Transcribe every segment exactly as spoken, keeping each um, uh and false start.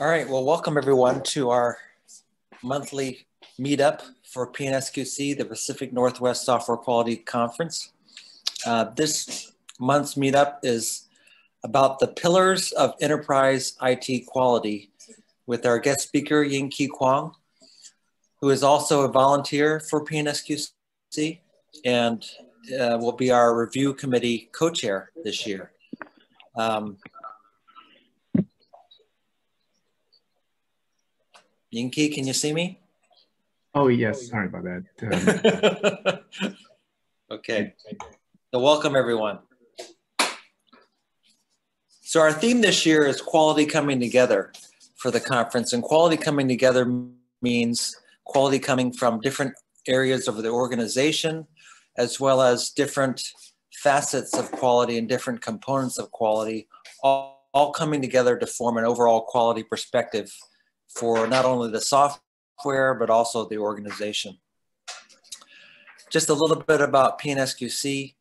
All right, well, welcome everyone to our monthly meetup for P N S Q C, the Pacific Northwest Software Quality Conference. Uh, this month's meetup is about the pillars of enterprise I T quality with our guest speaker, Ying Ki Kwong, who is also a volunteer for P N S Q C and uh, will be our review committee co-chair this year. Um, Ying Ki, can you see me? Oh, yes. Sorry about that. Um, okay. So welcome, everyone. So our theme this year is quality coming together for the conference. And quality coming together means quality coming from different areas of the organization, as well as different facets of quality and different components of quality, all, all coming together to form an overall quality perspective for not only the software, but also the organization. Just a little bit about P N S Q C.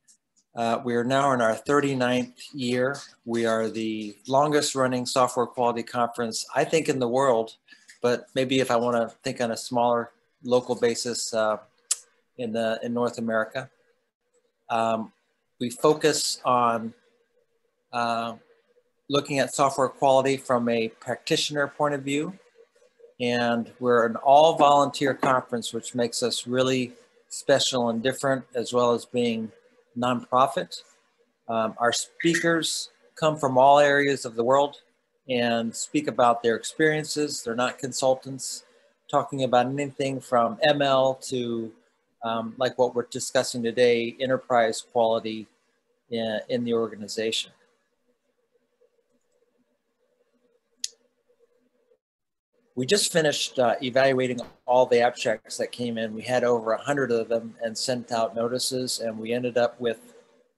Uh, we are now in our thirty-ninth year. We are the longest running software quality conference, I think, in the world, but maybe if I wanna think on a smaller local basis uh, in, the, in North America. Um, we focus on uh, looking at software quality from a practitioner point of view. And we're an all-volunteer conference, which makes us really special and different, as well as being nonprofit. Um, our speakers come from all areas of the world and speak about their experiences. They're not consultants, talking about anything from M L to, um, like what we're discussing today, enterprise quality in, in the organization. We just finished uh, evaluating all the abstracts that came in. We had over one hundred of them and sent out notices, and we ended up with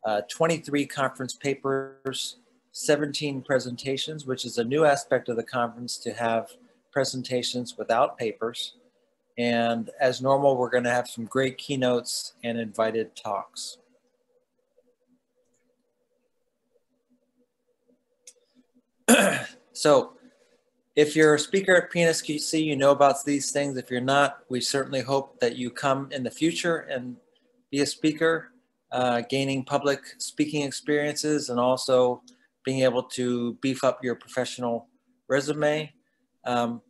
uh, twenty-three conference papers, seventeen presentations, which is a new aspect of the conference to have presentations without papers. And as normal, we're gonna have some great keynotes and invited talks. So, if you're a speaker at P N S Q C, you know about these things. If you're not, we certainly hope that you come in the future and be a speaker, uh, gaining public speaking experiences and also being able to beef up your professional resume. Um,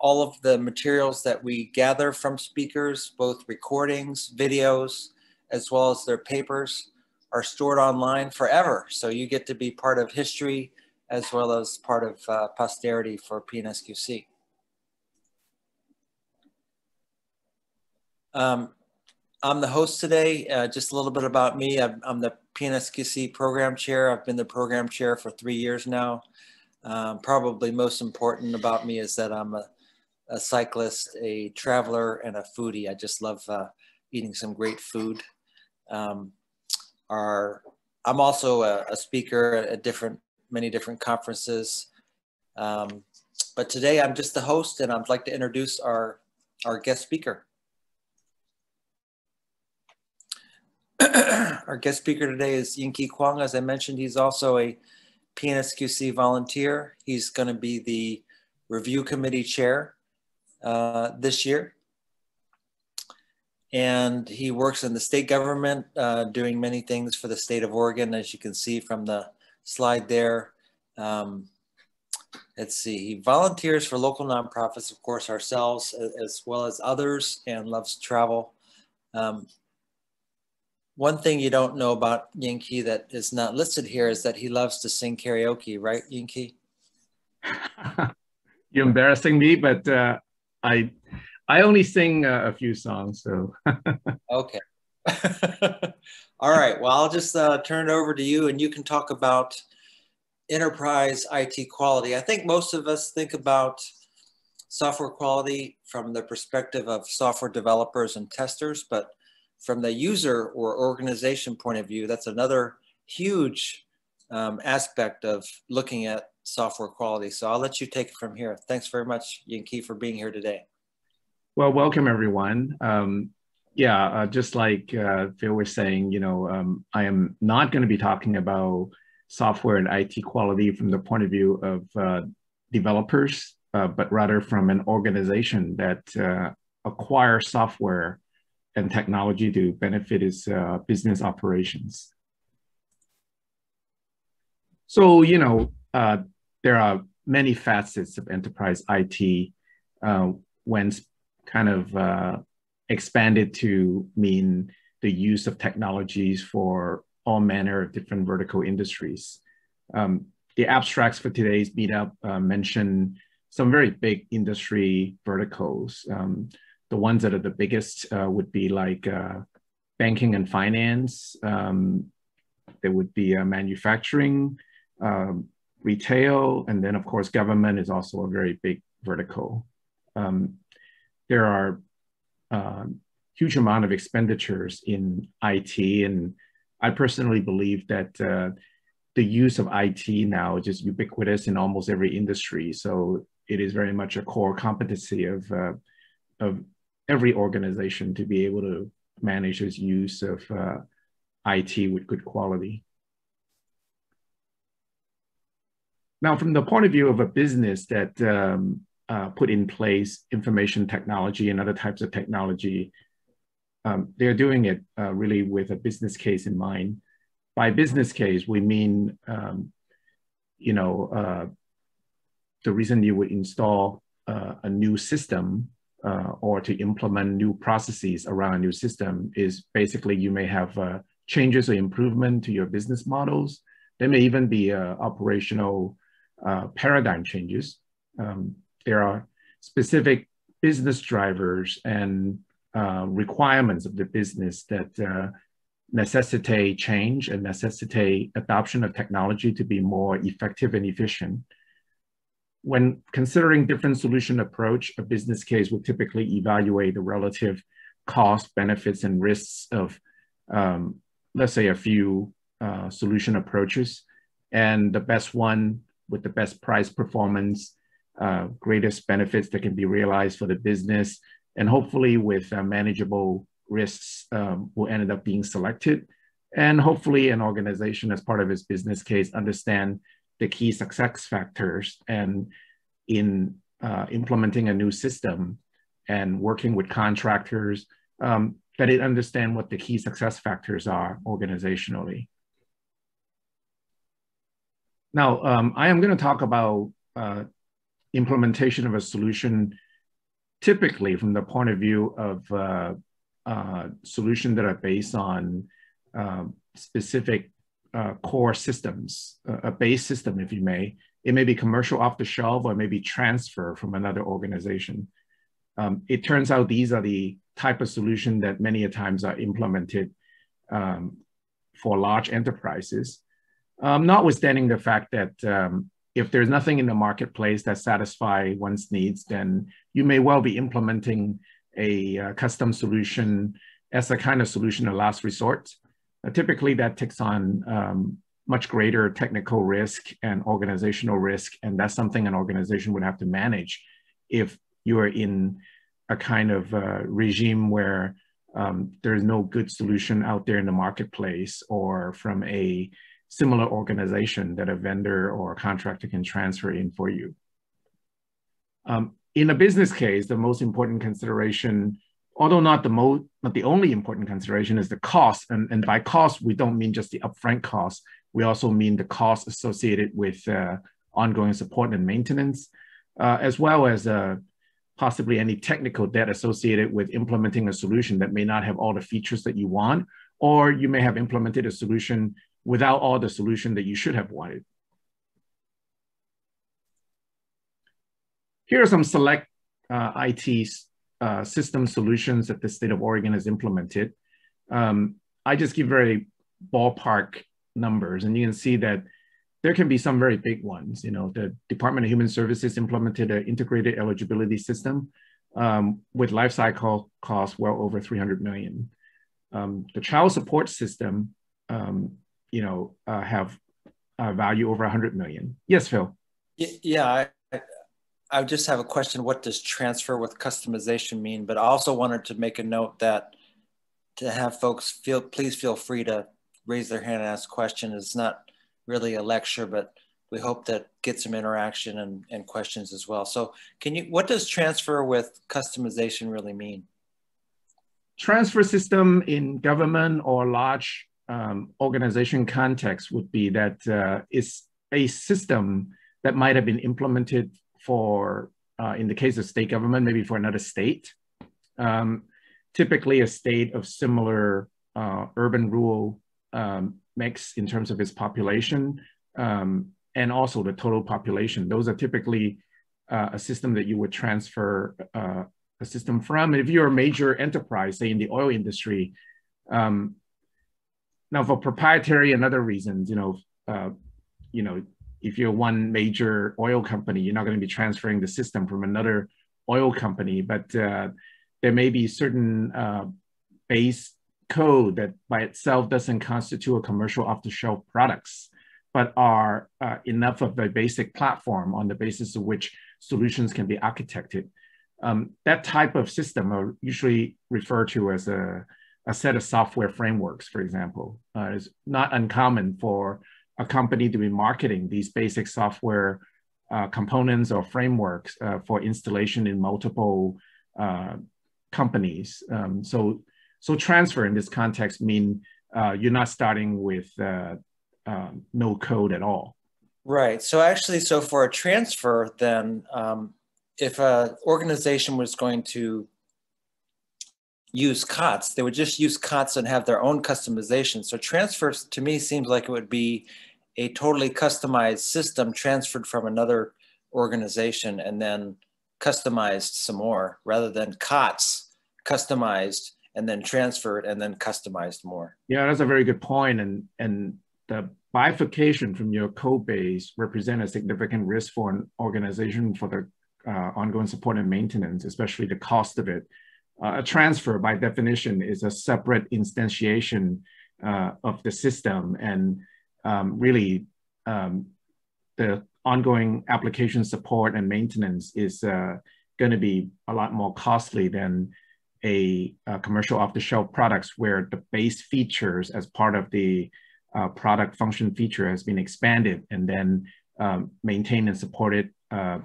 all of the materials that we gather from speakers, both recordings, videos, as well as their papers, are stored online forever. So you get to be part of history as well as part of uh, posterity for P N S Q C. Um, I'm the host today. Uh, just a little bit about me. I'm, I'm the P N S Q C program chair. I've been the program chair for three years now. Um, probably most important about me is that I'm a, a cyclist, a traveler, and a foodie. I just love uh, eating some great food. Um, our, I'm also a, a speaker at a different many different conferences. Um, but today I'm just the host, and I'd like to introduce our, our guest speaker. Our guest speaker today is Ying Ki Kwong. As I mentioned, he's also a P N S Q C volunteer. He's gonna be the review committee chair uh, this year. And he works in the state government, uh, doing many things for the state of Oregon, as you can see from the slide there. Um, let's see, he volunteers for local nonprofits, of course, ourselves, as well as others, and loves travel. Um, one thing you don't know about Ying Ki that is not listed here is that he loves to sing karaoke, right, Ying Ki? You're embarrassing me, but uh, I, I only sing uh, a few songs, so. Okay. All right, well, I'll just uh, turn it over to you, and you can talk about enterprise I T quality. I think most of us think about software quality from the perspective of software developers and testers, but from the user or organization point of view, that's another huge um, aspect of looking at software quality. So I'll let you take it from here. Thanks very much, Ying Ki, for being here today. Well, welcome, everyone. Um, Yeah, uh, just like uh, Phil was saying, you know, um, I am not going to be talking about software and I T quality from the point of view of uh, developers, uh, but rather from an organization that uh, acquires software and technology to benefit its uh, business operations. So, you know, uh, there are many facets of enterprise I T uh, when kind of uh, expanded to mean the use of technologies for all manner of different vertical industries. Um, the abstracts for today's meetup uh, mention some very big industry verticals. Um, the ones that are the biggest uh, would be like uh, banking and finance. Um, there would be uh, manufacturing, um, retail, and then of course government is also a very big vertical. Um, there are uh, huge amount of expenditures in I T, and I personally believe that uh, the use of I T now is just ubiquitous in almost every industry. So it is very much a core competency of, uh, of every organization to be able to manage its use of uh, I T with good quality. Now, from the point of view of a business that um, uh, put in place information technology and other types of technology, Um, they're doing it uh, really with a business case in mind. By business case, we mean, um, you know, uh, the reason you would install uh, a new system uh, or to implement new processes around a new system is basically you may have uh, changes or improvement to your business models. There may even be uh, operational uh, paradigm changes. Um, there are specific business drivers and Uh, requirements of the business that uh, necessitate change and necessitate adoption of technology to be more effective and efficient. When considering different solution approach, a business case will typically evaluate the relative cost, benefits, and risks of, um, let's say, a few uh, solution approaches, and the best one with the best price performance, uh, greatest benefits that can be realized for the business, and hopefully with uh, manageable risks um, will end up being selected. And hopefully an organization as part of its business case understand the key success factors and in uh, implementing a new system and working with contractors um, that it understand what the key success factors are organizationally. Now, um, I am gonna talk about uh, implementation of a solution typically from the point of view of uh, uh, solutions that are based on uh, specific uh, core systems, a base system, if you may. It may be commercial off the shelf or maybe transfer from another organization. Um, it turns out these are the type of solution that many a times are implemented um, for large enterprises, um, notwithstanding the fact that um, if there's nothing in the marketplace that satisfies one's needs, then you may well be implementing a uh, custom solution as a kind of solution of last resort. Uh, typically that takes on um, much greater technical risk and organizational risk, and that's something an organization would have to manage if you are in a kind of uh, regime where um, there's no good solution out there in the marketplace or from a similar organization that a vendor or a contractor can transfer in for you. Um, in a business case, the most important consideration, although not the most, not the only important consideration, is the cost. And, and by cost, we don't mean just the upfront cost. We also mean the cost associated with uh, ongoing support and maintenance, uh, as well as uh, possibly any technical debt associated with implementing a solution that may not have all the features that you want, or you may have implemented a solution without all the solution that you should have wanted. Here are some select uh, I T uh, system solutions that the state of Oregon has implemented. Um, I just give very ballpark numbers, and you can see that there can be some very big ones. You know, the Department of Human Services implemented an integrated eligibility system um, with lifecycle costs well over three hundred million dollars. Um, the child support system, um, you know, uh, have a value over one hundred million. Yes, Phil. Yeah, I, I, I just have a question. What does transfer with customization mean? But I also wanted to make a note that to have folks feel, please feel free to raise their hand and ask questions. It's not really a lecture, but we hope that gets some interaction and, and questions as well. So can you, what does transfer with customization really mean? Transfer system in government or large um, organization context would be that uh, it's a system that might have been implemented for, uh, in the case of state government, maybe for another state. Um, typically a state of similar uh, urban rural um, mix in terms of its population um, and also the total population. Those are typically uh, a system that you would transfer uh, a system from. If you're a major enterprise, say in the oil industry, um, now for proprietary and other reasons, you know, uh, you know, if you're one major oil company, you're not going to be transferring the system from another oil company, but uh, there may be certain uh, base code that by itself doesn't constitute a commercial off-the-shelf products, but are uh, enough of a basic platform on the basis of which solutions can be architected. Um, that type of system are usually referred to as a, a set of software frameworks, for example. Uh, it's not uncommon for a company to be marketing these basic software uh, components or frameworks uh, for installation in multiple uh, companies. Um, so, so transfer in this context mean uh, you're not starting with uh, uh, no code at all. Right. So actually, so for a transfer, then um, if an organization was going to use C O T S, they would just use C O T S and have their own customization. So transfers to me seems like it would be a totally customized system transferred from another organization and then customized some more, rather than C O T S customized and then transferred and then customized more. Yeah, that's a very good point. And, and the bifurcation from your code base represent a significant risk for an organization for the uh, ongoing support and maintenance, especially the cost of it. Uh, a transfer, by definition, is a separate instantiation uh, of the system, and um, really um, the ongoing application support and maintenance is uh, going to be a lot more costly than a, a commercial off-the-shelf products where the base features as part of the uh, product function feature has been expanded and then um, maintained and supported uh,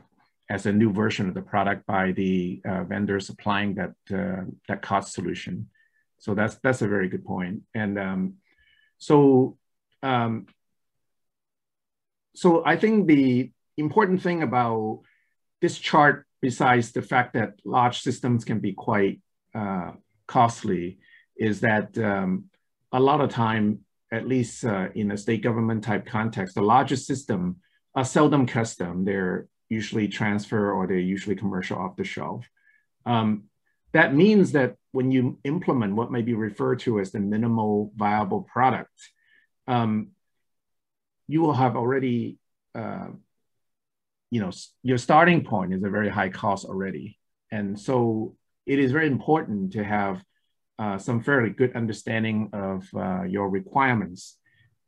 as a new version of the product by the uh, vendor supplying that uh, that cost solution. So that's that's a very good point. And um, so um, so I think the important thing about this chart, besides the fact that large systems can be quite uh, costly, is that um, a lot of time, at least uh, in a state government type context, the largest systems are seldom custom. They're usually transfer, or they're usually commercial off the shelf. Um, that means that when you implement what may be referred to as the minimal viable product, um, you will have already, uh, you know, your starting point is a very high cost already. And so it is very important to have uh, some fairly good understanding of uh, your requirements.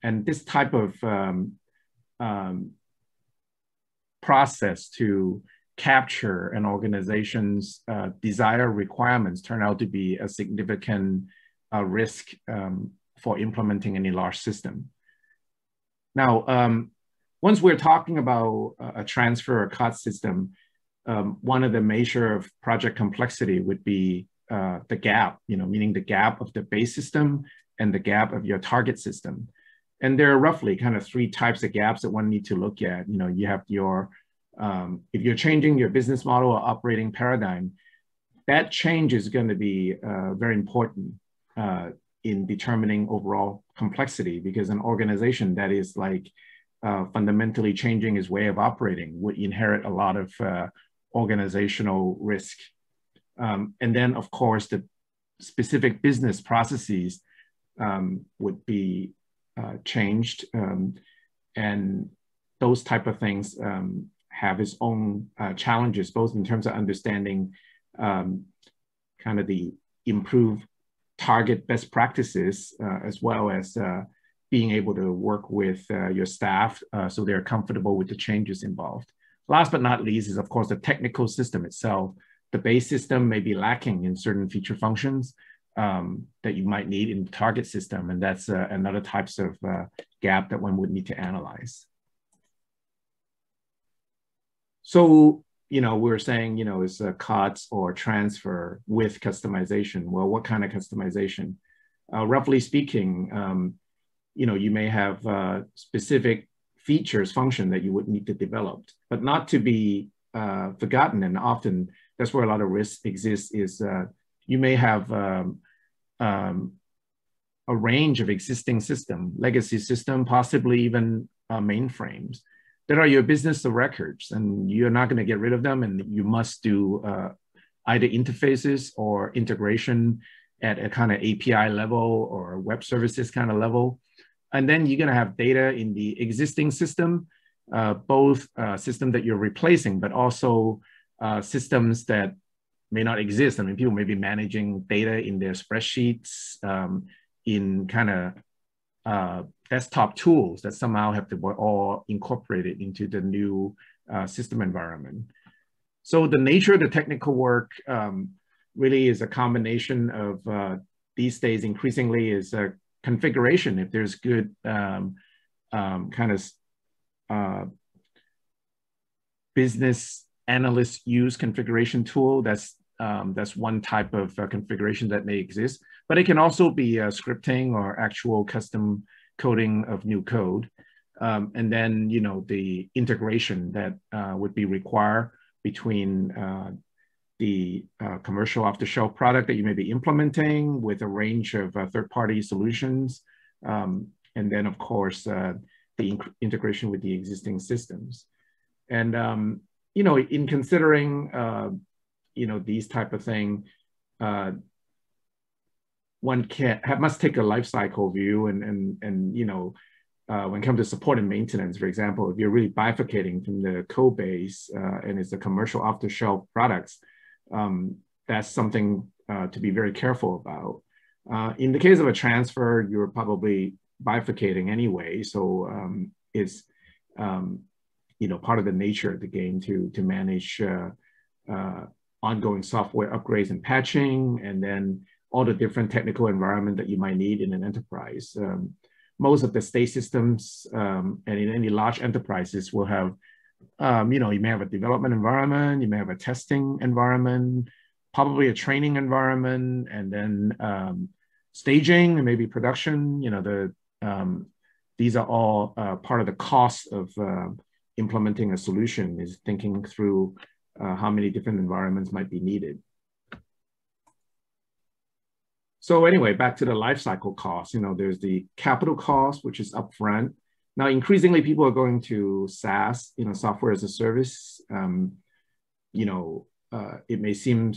And this type of um, um, process to capture an organization's uh, desired requirements turn out to be a significant uh, risk um, for implementing any large system. Now, um, once we're talking about a transfer or C O T S system, um, one of the measure of project complexity would be uh, the gap, you know, meaning the gap of the base system and the gap of your target system. And there are roughly kind of three types of gaps that one need to look at. You know, you have your, um, if you're changing your business model or operating paradigm, that change is going to be uh, very important uh, in determining overall complexity, because an organization that is like uh, fundamentally changing its way of operating would inherit a lot of uh, organizational risk. Um, and then, of course, the specific business processes um, would be Uh, changed, um, and those type of things um, have its own uh, challenges, both in terms of understanding um, kind of the improved target best practices, uh, as well as uh, being able to work with uh, your staff uh, so they're comfortable with the changes involved. Last but not least is, of course, the technical system itself. The base system may be lacking in certain feature functions Um, that you might need in the target system. And that's uh, another types of uh, gap that one would need to analyze. So, you know, we were saying, you know, it's a C O T S or transfer with customization. Well, what kind of customization? Uh, roughly speaking, um, you know, you may have uh, specific features, function that you would need to develop, but not to be uh, forgotten. And often that's where a lot of risk exists is uh, you may have um, um, a range of existing system, legacy system, possibly even uh, mainframes that are your business of records, and you're not going to get rid of them, and you must do uh, either interfaces or integration at a kind of A P I level or web services kind of level. And then you're going to have data in the existing system, uh, both uh, system that you're replacing, but also uh, systems that may not exist. I mean, people may be managing data in their spreadsheets, um, in kind of uh, desktop tools that somehow have to be all incorporated into the new uh, system environment. So the nature of the technical work um, really is a combination of uh, these days increasingly is a configuration. If there's good um, um, kind of uh, business analyst use configuration tool, that's um, that's one type of uh, configuration that may exist. But it can also be uh, scripting or actual custom coding of new code, um, and then you know the integration that uh, would be required between uh, the uh, commercial off-the-shelf product that you may be implementing with a range of uh, third-party solutions, um, and then of course uh, the in integration with the existing systems. And um, you know, in considering uh, you know these type of thing, uh, one can have, must take a life cycle view, and and and you know, uh, when it comes to support and maintenance, for example, if you're really bifurcating from the code base uh, and it's the commercial off-the-shelf products. Um, that's something uh, to be very careful about. Uh, in the case of a transfer, you're probably bifurcating anyway, so um, it's um, you know part of the nature of the game to to manage uh, uh, ongoing software upgrades and patching, and then all the different technical environment that you might need in an enterprise. Um, most of the state systems um, and in any large enterprises will have. Um, you know, you may have a development environment, you may have a testing environment, probably a training environment, and then um, staging and maybe production. You know, the um, these are all uh, part of the cost of uh, implementing a solution is thinking through uh, how many different environments might be needed. So anyway, back to the lifecycle cost. You know, there's the capital cost, which is upfront. Now, increasingly, people are going to SaaS, you know, software as a service. Um, you know, uh, it may seem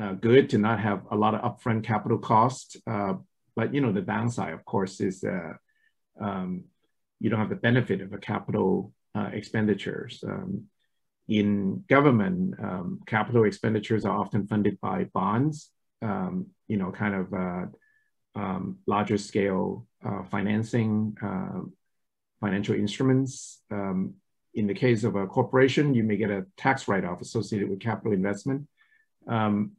uh, good to not have a lot of upfront capital costs, uh, but, you know, the downside, of course, is uh, um, you don't have the benefit of a capital uh, expenditures. Um, in government, um, capital expenditures are often funded by bonds, um, you know, kind of uh, um, larger scale uh, financing, uh, financial instruments. Um, in the case of a corporation, you may get a tax write-off associated with capital investment. Um,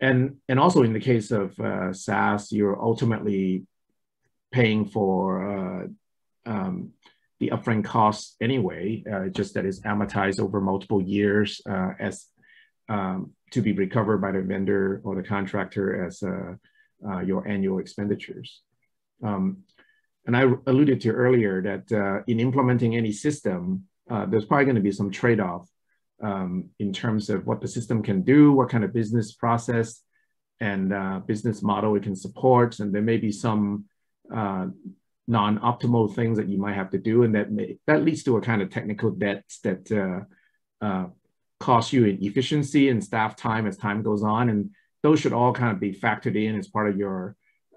and, and also in the case of uh, SaaS, you're ultimately paying for uh, um, the upfront costs anyway, uh, just that it's amortized over multiple years uh, as um, to be recovered by the vendor or the contractor as uh, uh, your annual expenditures. Um, And I alluded to earlier that uh, in implementing any system, uh, there's probably going to be some trade-off um, in terms of what the system can do, what kind of business process and uh, business model it can support. And there may be some uh, non-optimal things that you might have to do. And that may, that leads to a kind of technical debt that uh, uh, costs you in efficiency and staff time as time goes on. And those should all kind of be factored in as part of your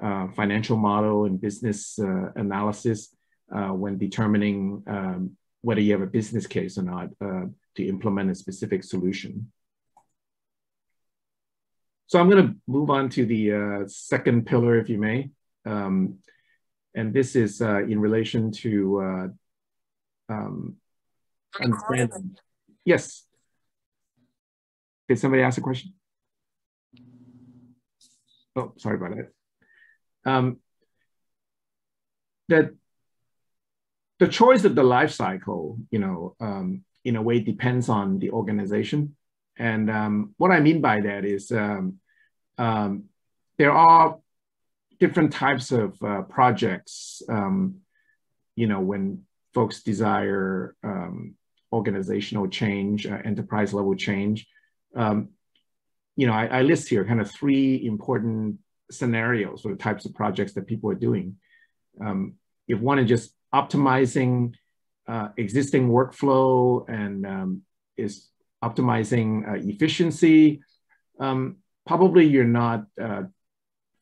Uh, financial model and business uh, analysis uh, when determining um, whether you have a business case or not uh, to implement a specific solution. So I'm going to move on to the uh, second pillar, if you may. Um, and this is uh, in relation to uh, um, understanding. Yes. Did somebody ask a question? Oh, sorry about that. Um, that the choice of the life cycle, you know, um, in a way depends on the organization. And um, what I mean by that is um, um, there are different types of uh, projects, um, you know, when folks desire um, organizational change, uh, enterprise level change. Um, you know, I, I list here kind of three important scenarios or types of projects that people are doing. Um, if one is just optimizing uh, existing workflow and um, is optimizing uh, efficiency, um, probably you're not uh,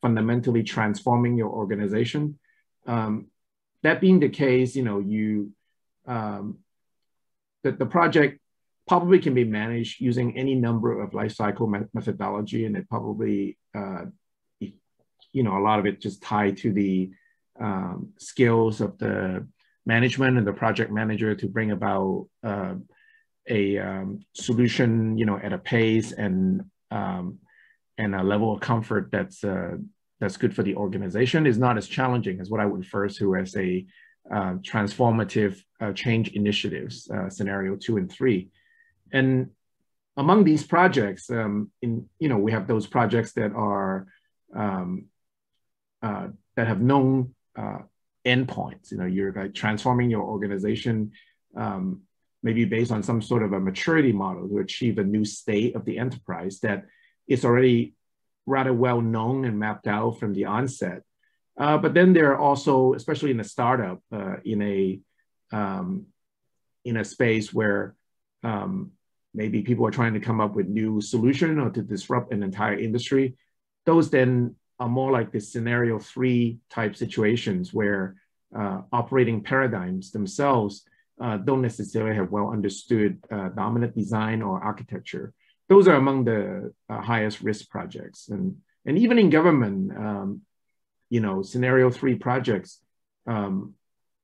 fundamentally transforming your organization. Um, that being the case, you know, you um, that the project probably can be managed using any number of lifecycle me methodology, and it probably, uh, you know, a lot of it just tied to the um, skills of the management and the project manager to bring about uh, a um, solution, you know, at a pace and um, and a level of comfort that's uh, that's good for the organization is not as challenging as what I would refer to as a uh, transformative uh, change initiatives, uh, scenario two and three. And among these projects, um, in, you know, we have those projects that are, um, uh, that have known uh, endpoints. You know, you're like transforming your organization, um, maybe based on some sort of a maturity model to achieve a new state of the enterprise that is already rather well known and mapped out from the onset. Uh, but then there are also, especially in a startup, uh, in a um, in a space where um, maybe people are trying to come up with new solution or to disrupt an entire industry. Those then are more like the scenario three type situations where uh, operating paradigms themselves uh, don't necessarily have well understood uh, dominant design or architecture. Those are among the uh, highest risk projects. And, and even in government, um, you know, scenario three projects um,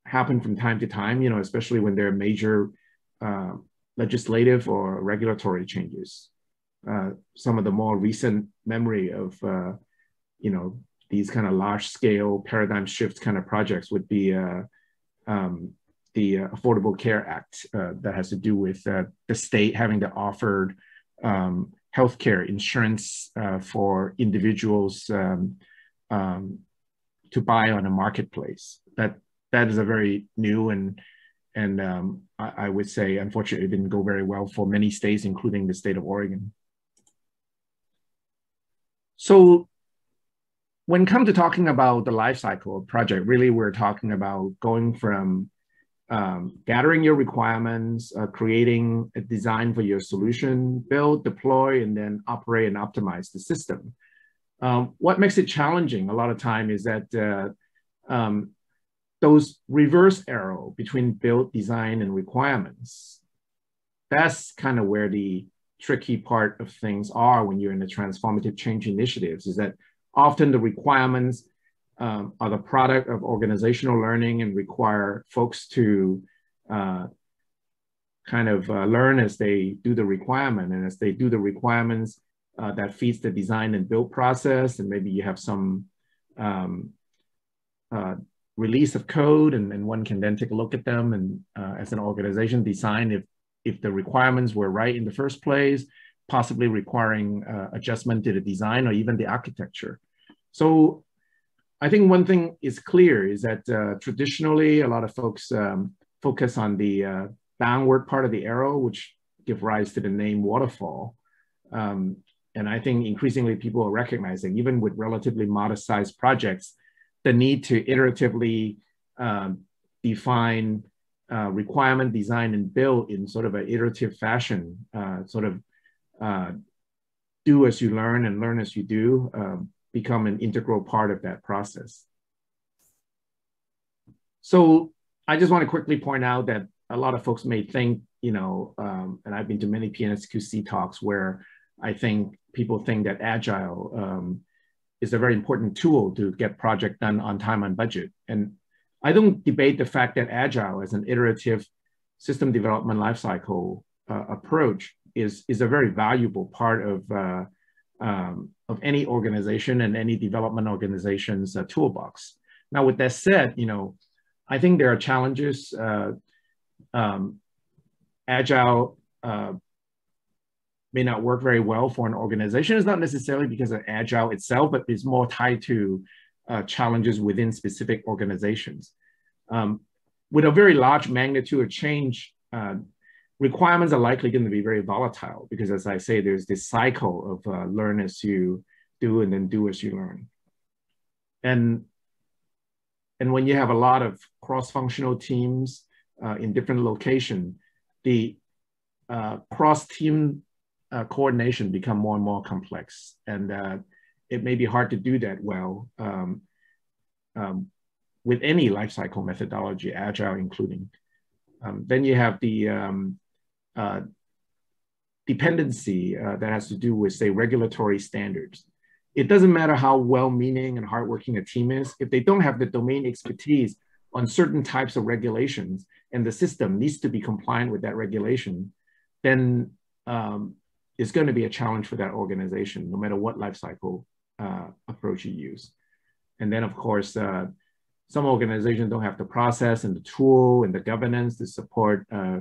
happen from time to time, you know, especially when there are major uh, legislative or regulatory changes. Uh, some of the more recent memory of, uh, you know, these kind of large scale paradigm shift kind of projects would be uh, um, the Affordable Care Act uh, that has to do with uh, the state having to offer um, healthcare insurance uh, for individuals um, um, to buy on a marketplace. That that is a very new and and um, I, I would say unfortunately it didn't go very well for many states, including the state of Oregon. So when it comes to talking about the life cycle of project, really we're talking about going from um, gathering your requirements, uh, creating a design for your solution, build, deploy, and then operate and optimize the system. Um, what makes it challenging a lot of time is that uh, um, those reverse arrow between build, design, and requirements, that's kind of where the tricky part of things are when you're in the transformative change initiatives, is that often the requirements um, are the product of organizational learning and require folks to uh, kind of uh, learn as they do the requirement. And as they do the requirements, uh, that feeds the design and build process. And maybe you have some um, uh, release of code, and, and one can then take a look at them and uh, as an organization design if, if the requirements were right in the first place, possibly requiring uh, adjustment to the design or even the architecture. So I think one thing is clear is that uh, traditionally a lot of folks um, focus on the uh, downward part of the arrow, which give rise to the name waterfall. Um, and I think increasingly people are recognizing, even with relatively modest sized projects, the need to iteratively um, define uh, requirement, design, and build in sort of an iterative fashion, uh, sort of uh, do as you learn and learn as you do, uh, become an integral part of that process. So I just want to quickly point out that a lot of folks may think, you know, um, and I've been to many P N S Q C talks where I think people think that agile um, is a very important tool to get project done on time and budget. And I don't debate the fact that agile as an iterative system development lifecycle uh, approach is, is a very valuable part of, uh, um, of any organization and any development organization's uh, toolbox. Now, with that said, you know, I think there are challenges uh, um, agile uh, may not work very well for an organization. It's not necessarily because of agile itself, but it's more tied to uh, challenges within specific organizations. Um, with a very large magnitude of change, uh, requirements are likely going to be very volatile because, as I say, there's this cycle of uh, learn as you do and then do as you learn. And, and when you have a lot of cross-functional teams uh, in different locations, the uh, cross-team uh, coordination become more and more complex. And uh, it may be hard to do that well um, um, with any lifecycle methodology, agile including. Um, then you have the um, uh, dependency uh, that has to do with, say, regulatory standards. It doesn't matter how well-meaning and hardworking a team is, if they don't have the domain expertise on certain types of regulations and the system needs to be compliant with that regulation, then um, it's going to be a challenge for that organization, no matter what lifecycle uh, approach you use. And then, of course, uh, some organizations don't have the process and the tool and the governance to support uh,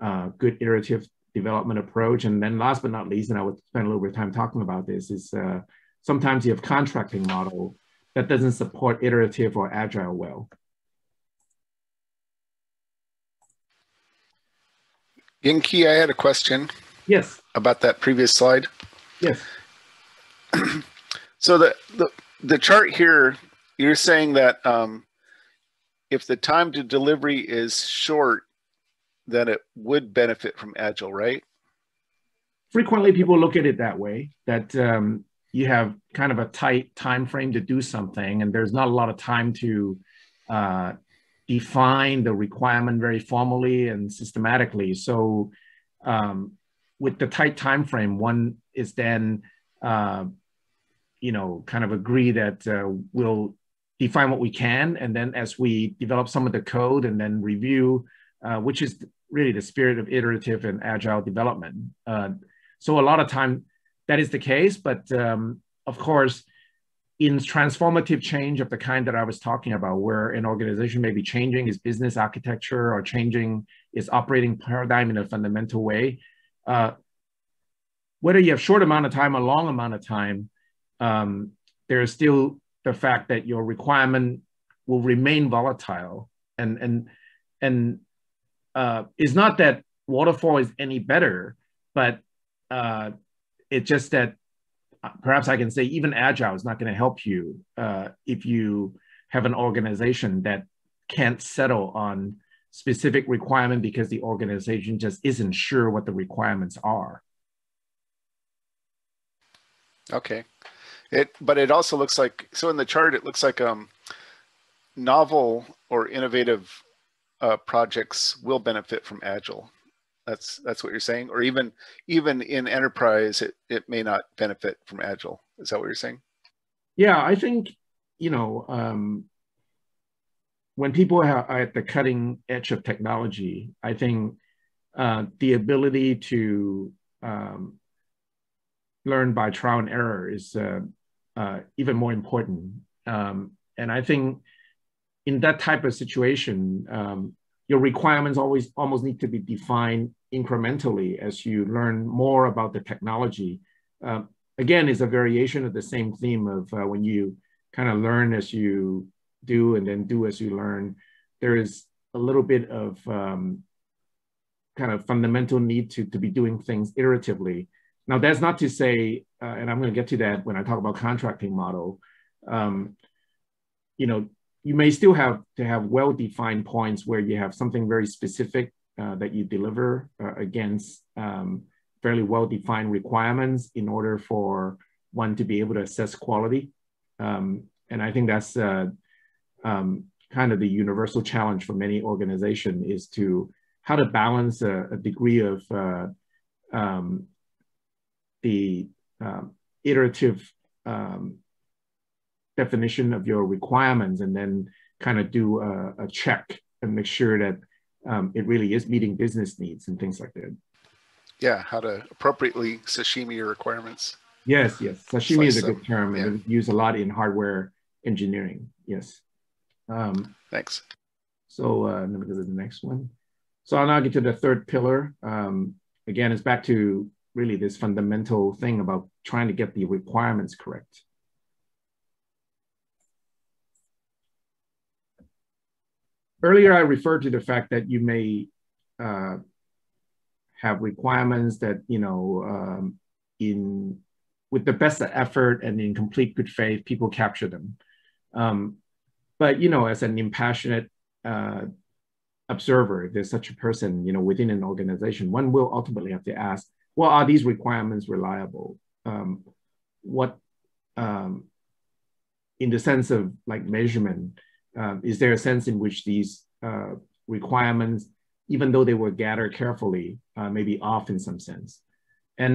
uh, good iterative development approach. And then last but not least, and I would spend a little bit of time talking about this, is uh, sometimes you have contracting model that doesn't support iterative or agile well. Ying Ki, I had a question. Yes. About that previous slide. Yes. So the, the, the chart here, you're saying that um, if the time to delivery is short, then it would benefit from agile, right? Frequently, people look at it that way, that um, you have kind of a tight time frame to do something, and there's not a lot of time to uh, define the requirement very formally and systematically. So um, with the tight time frame, one is then, uh, you know, kind of agree that uh, we'll define what we can, and then as we develop some of the code and then review, uh, which is really the spirit of iterative and agile development. Uh, so a lot of time that is the case, but um, of course, in transformative change of the kind that I was talking about, where an organization may be changing its business architecture or changing its operating paradigm in a fundamental way, uh, whether you have short amount of time or long amount of time, um, there is still the fact that your requirement will remain volatile. And, and, and uh, it's not that waterfall is any better, but uh, it's just that perhaps I can say even agile is not going to help you uh, if you have an organization that can't settle on specific requirement because the organization just isn't sure what the requirements are. Okay. It, but it also looks like, so in the chart, it looks like um, novel or innovative uh, projects will benefit from agile. That's that's what you're saying, or even even in enterprise, it, it may not benefit from agile. Is that what you're saying? Yeah, I think you know um, when people are at the cutting edge of technology, I think uh, the ability to um, learn by trial and error is uh, uh, even more important. Um, and I think in that type of situation, um, your requirements always almost need to be defined incrementally as you learn more about the technology. Uh, again, it's a variation of the same theme of uh, when you kind of learn as you do and then do as you learn, there is a little bit of um, kind of fundamental need to, to be doing things iteratively. Now, that's not to say, uh, and I'm going to get to that when I talk about contracting model, um, you know, you may still have to have well-defined points where you have something very specific uh, that you deliver uh, against um, fairly well-defined requirements in order for one to be able to assess quality. Um, and I think that's uh, um, kind of the universal challenge for many organizations is to how to balance a, a degree of uh, um, the um, iterative um, definition of your requirements and then kind of do a, a check and make sure that um, it really is meeting business needs and things like that. Yeah, how to appropriately sashimi your requirements. Yes, yes. Sashimi Slice is a them. good term yeah. and used a lot in hardware engineering. Yes. Um, Thanks. So uh, let me go to the next one. So I'll now get to the third pillar. Um, again, it's back to really this fundamental thing about trying to get the requirements correct. Earlier, I referred to the fact that you may uh, have requirements that, you know, um, in with the best effort and in complete good faith, people capture them. Um, but, you know, as an impassionate uh, observer, if there's such a person, you know, within an organization, one will ultimately have to ask, well, are these requirements reliable? Um, what, um, in the sense of like measurement, Um, is there a sense in which these uh, requirements, even though they were gathered carefully, uh, may be off in some sense? And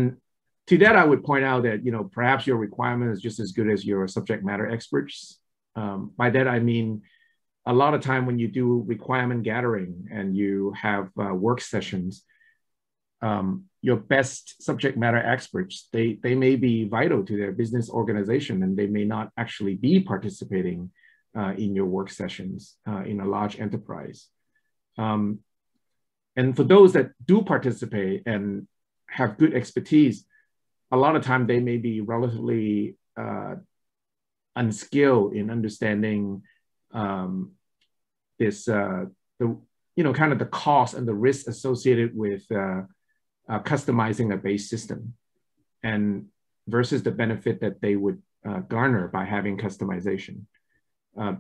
to that, I would point out that, you know, perhaps your requirement is just as good as your subject matter experts. Um, by that, I mean, a lot of time when you do requirement gathering and you have uh, work sessions, um, your best subject matter experts, they, they may be vital to their business organization and they may not actually be participating Uh, in your work sessions uh, in a large enterprise. Um, and for those that do participate and have good expertise, a lot of time they may be relatively uh, unskilled in understanding um, this, uh, the, you know, kind of the cost and the risk associated with uh, uh, customizing a base system and versus the benefit that they would uh, garner by having customization. Uh,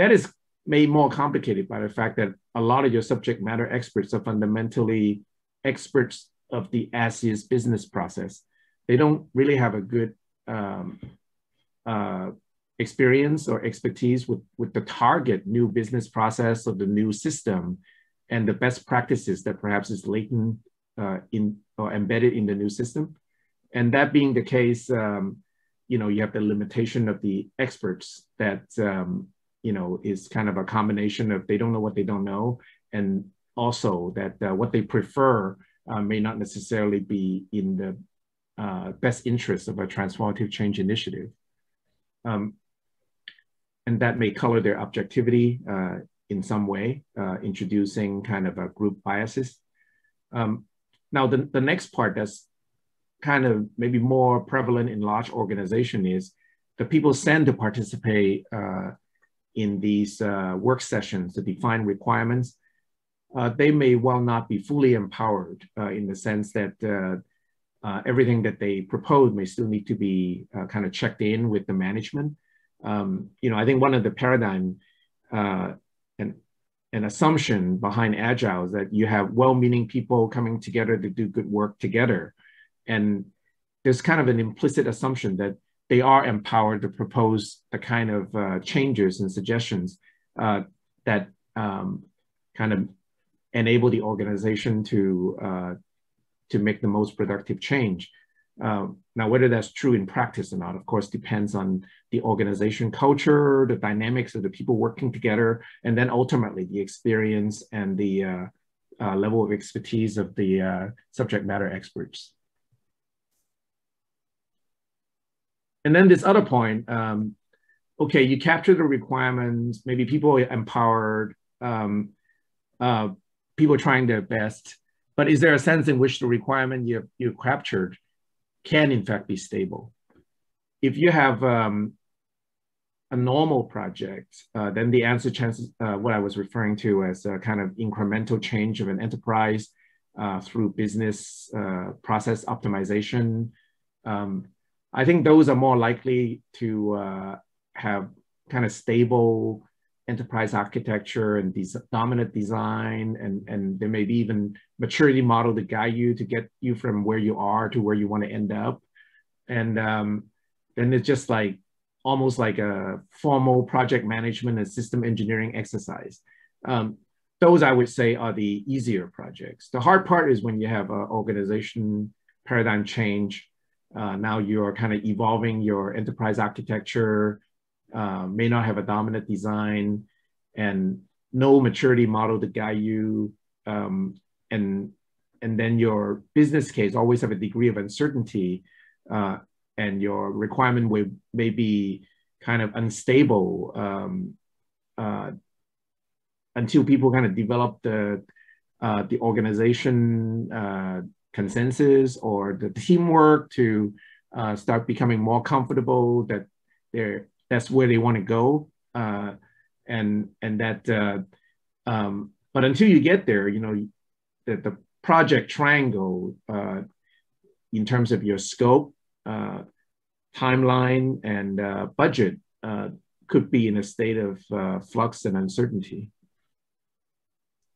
that is made more complicated by the fact that a lot of your subject matter experts are fundamentally experts of the as-is business process. They don't really have a good um, uh, experience or expertise with, with the target new business process of the new system and the best practices that perhaps is latent uh, in or embedded in the new system. And that being the case, um, you know, you have the limitation of the experts that, um, you know, is kind of a combination of they don't know what they don't know, and also that uh, what they prefer uh, may not necessarily be in the uh, best interest of a transformative change initiative. Um, and that may color their objectivity uh, in some way, uh, introducing kind of a group biases. Um, now, the, the next part that's kind of maybe more prevalent in large organization is the people sent to participate uh, in these uh, work sessions to define requirements. Uh, they may well not be fully empowered uh, in the sense that uh, uh, everything that they propose may still need to be uh, kind of checked in with the management. Um, you know, I think one of the paradigm uh, and an assumption behind Agile is that you have well-meaning people coming together to do good work together. And there's kind of an implicit assumption that they are empowered to propose the kind of uh, changes and suggestions uh, that um, kind of enable the organization to, uh, to make the most productive change. Uh, now, whether that's true in practice or not, of course, depends on the organization culture, the dynamics of the people working together, and then ultimately the experience and the uh, uh, level of expertise of the uh, subject matter experts. And then this other point, um, okay, you capture the requirements, maybe people are empowered, um, uh, people are trying their best, but is there a sense in which the requirement you, you captured can in fact be stable? If you have um, a normal project, uh, then the answer chances, uh, what I was referring to as a kind of incremental change of an enterprise uh, through business uh, process optimization, um, I think those are more likely to uh, have kind of stable enterprise architecture and these dominant design, and, and there may be even maturity model to guide you to get you from where you are to where you want to end up. And um, then it's just like, almost like a formal project management and system engineering exercise. Um, those I would say are the easier projects. The hard part is when you have an organization paradigm change. Uh, now you're kind of evolving your enterprise architecture, uh, may not have a dominant design and no maturity model to guide you. Um, and, and then your business case always have a degree of uncertainty uh, and your requirement may, may be kind of unstable um, uh, until people kind of develop the uh, the organization uh, consensus or the teamwork to uh, start becoming more comfortable that they're, that's where they want to go. Uh, and and that, uh, um, but until you get there, you know, the, the project triangle uh, in terms of your scope, uh, timeline, and uh, budget uh, could be in a state of uh, flux and uncertainty,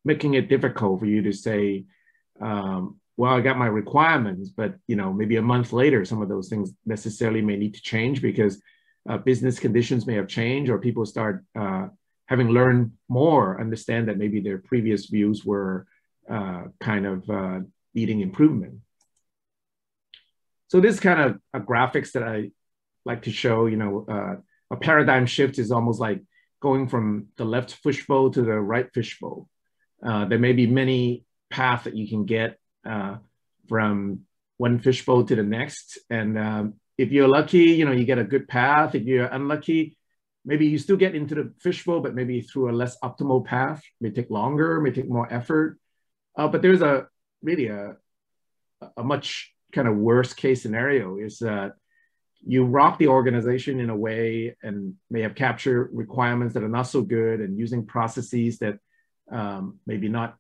making it difficult for you to say, um, well, I got my requirements, but you know, maybe a month later, some of those things necessarily may need to change because uh, business conditions may have changed, or people start uh, having learned more, understand that maybe their previous views were uh, kind of uh, needing improvement. So this is kind of a graphics that I like to show. You know, uh, a paradigm shift is almost like going from the left fishbowl to the right fishbowl. Uh, there may be many paths that you can get uh, from one fishbowl to the next. And um, if you're lucky, you know, you get a good path. If you're unlucky, maybe you still get into the fishbowl, but maybe through a less optimal path. It may take longer, may take more effort. Uh, but there's a really a, a much kind of worst case scenario is that uh, you rock the organization in a way and may have captured requirements that are not so good and using processes that um, maybe not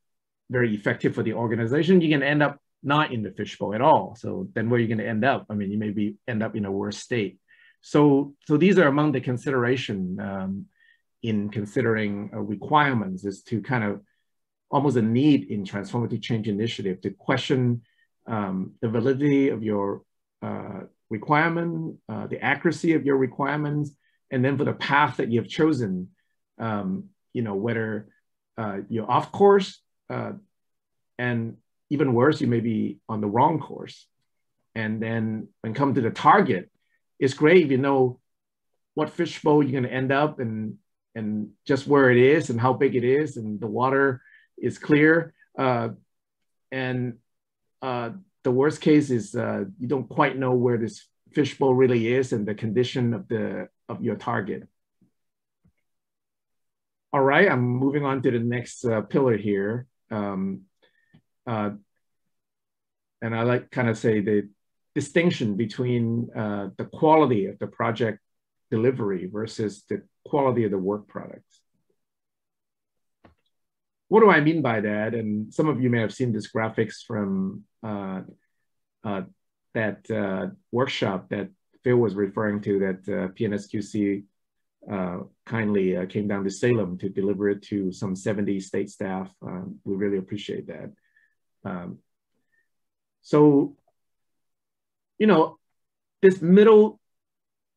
very effective for the organization. You can end up not in the fishbowl at all. So then where are you going to end up? I mean, you maybe end up in a worse state. So, so these are among the consideration um, in considering uh, requirements is to kind of almost a need in transformative change initiative to question Um, the validity of your uh, requirement, uh, the accuracy of your requirements, and then for the path that you have chosen, um, you know, whether uh, you're off course, uh, and even worse, you may be on the wrong course. And then when come to the target, it's great if you know what fishbowl you're gonna end up and, and just where it is and how big it is and the water is clear. Uh, and Uh, the worst case is uh, you don't quite know where this fishbowl really is and the condition of the of your target. All right, I'm moving on to the next uh, pillar here, um, uh, and I like kind of say the distinction between uh, the quality of the project delivery versus the quality of the work product. What do I mean by that? And some of you may have seen this graphics from uh, uh, that uh, workshop that Phil was referring to, that uh, P N S Q C uh, kindly uh, came down to Salem to deliver it to some seventy state staff. Um, we really appreciate that. Um, so, you know, this middle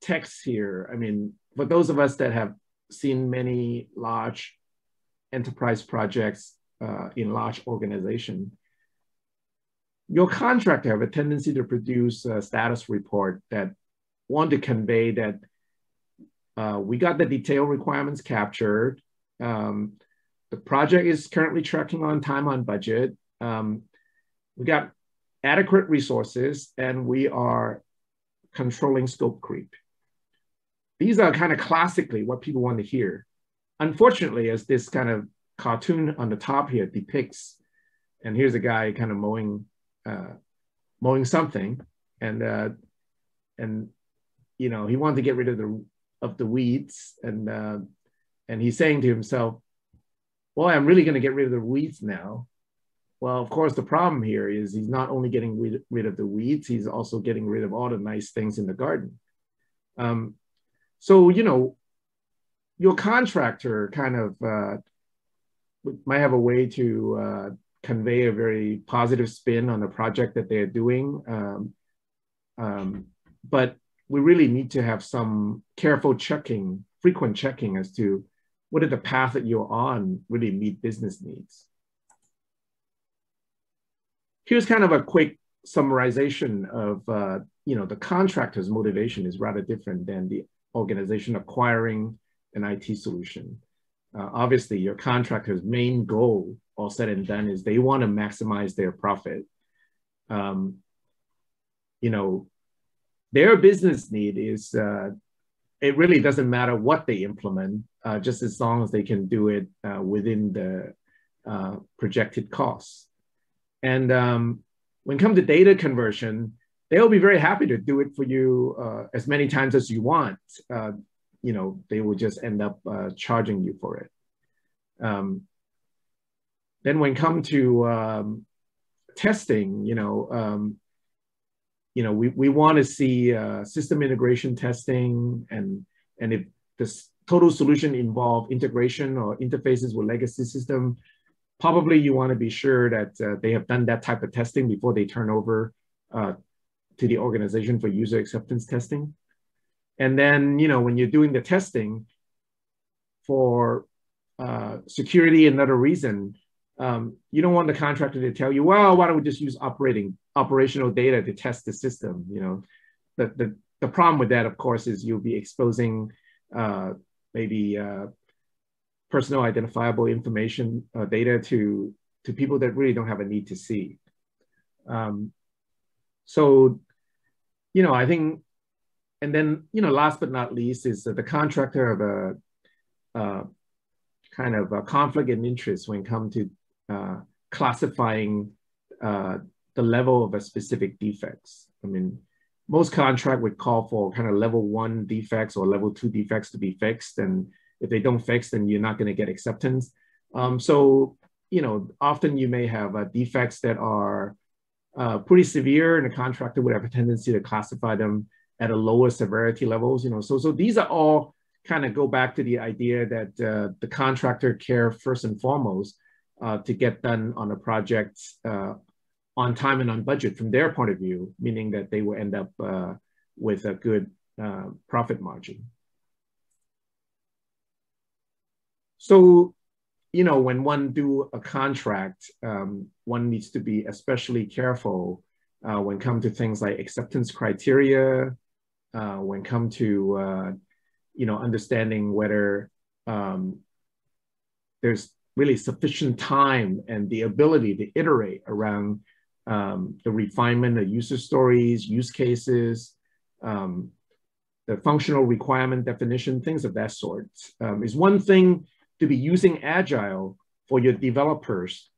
text here, I mean, for those of us that have seen many large enterprise projects uh, in large organization, your contractor have a tendency to produce a status report that want to convey that uh, we got the detailed requirements captured, um, the project is currently tracking on time on budget, um, we got adequate resources, and we are controlling scope creep. These are kind of classically what people want to hear. Unfortunately, as this kind of cartoon on the top here depicts, and here's a guy kind of mowing, uh, mowing something, and uh, and you know he wanted to get rid of the of the weeds, and uh, and he's saying to himself, "Well, I'm really going to get rid of the weeds now." Well, of course, the problem here is he's not only getting rid, rid of the weeds, he's also getting rid of all the nice things in the garden. Um, so you know. Your contractor kind of uh, might have a way to uh, convey a very positive spin on the project that they're doing. Um, um, but we really need to have some careful checking, frequent checking as to whether the path that you're on really meet business needs. Here's kind of a quick summarization of, uh, you know, the contractor's motivation is rather different than the organization acquiring an I T solution. Uh, obviously, your contractor's main goal, all said and done, is they want to maximize their profit. Um, you know, their business need is, uh, it really doesn't matter what they implement, uh, just as long as they can do it uh, within the uh, projected costs. And um, when it comes to data conversion, they'll be very happy to do it for you uh, as many times as you want. Uh, you know, they will just end up uh, charging you for it. Um, then when it comes to um, testing, you know, um, you know, we, we want to see uh, system integration testing, and, and if this total solution involves integration or interfaces with legacy system, probably you want to be sure that uh, they have done that type of testing before they turn over uh, to the organization for user acceptance testing. And then, you know, when you're doing the testing for uh, security, another reason, um, you don't want the contractor to tell you, well, why don't we just use operating operational data to test the system? You know, the, the, the problem with that, of course, is you'll be exposing uh, maybe uh, personal identifiable information uh, data to, to people that really don't have a need to see. Um, so, you know, I think, and then, you know, last but not least is that the contractor have a uh, kind of a conflict in interest when it comes to uh, classifying uh, the level of a specific defects. I mean, most contract would call for kind of level one defects or level two defects to be fixed. And if they don't fix, then you're not gonna get acceptance. Um, so, you know, often you may have uh, defects that are uh, pretty severe, and the contractor would have a tendency to classify them at a lower severity levels, you know. So, so these are all kind of go back to the idea that uh, the contractor care first and foremost uh, to get done on a project uh, on time and on budget from their point of view, meaning that they will end up uh, with a good uh, profit margin. So, you know, when one do a contract, um, one needs to be especially careful uh, when it comes to things like acceptance criteria, uh, when it comes to, uh, you know, understanding whether um, there's really sufficient time and the ability to iterate around um, the refinement of user stories, use cases, um, the functional requirement definition, things of that sort. Um, is one thing to be using Agile for your developers,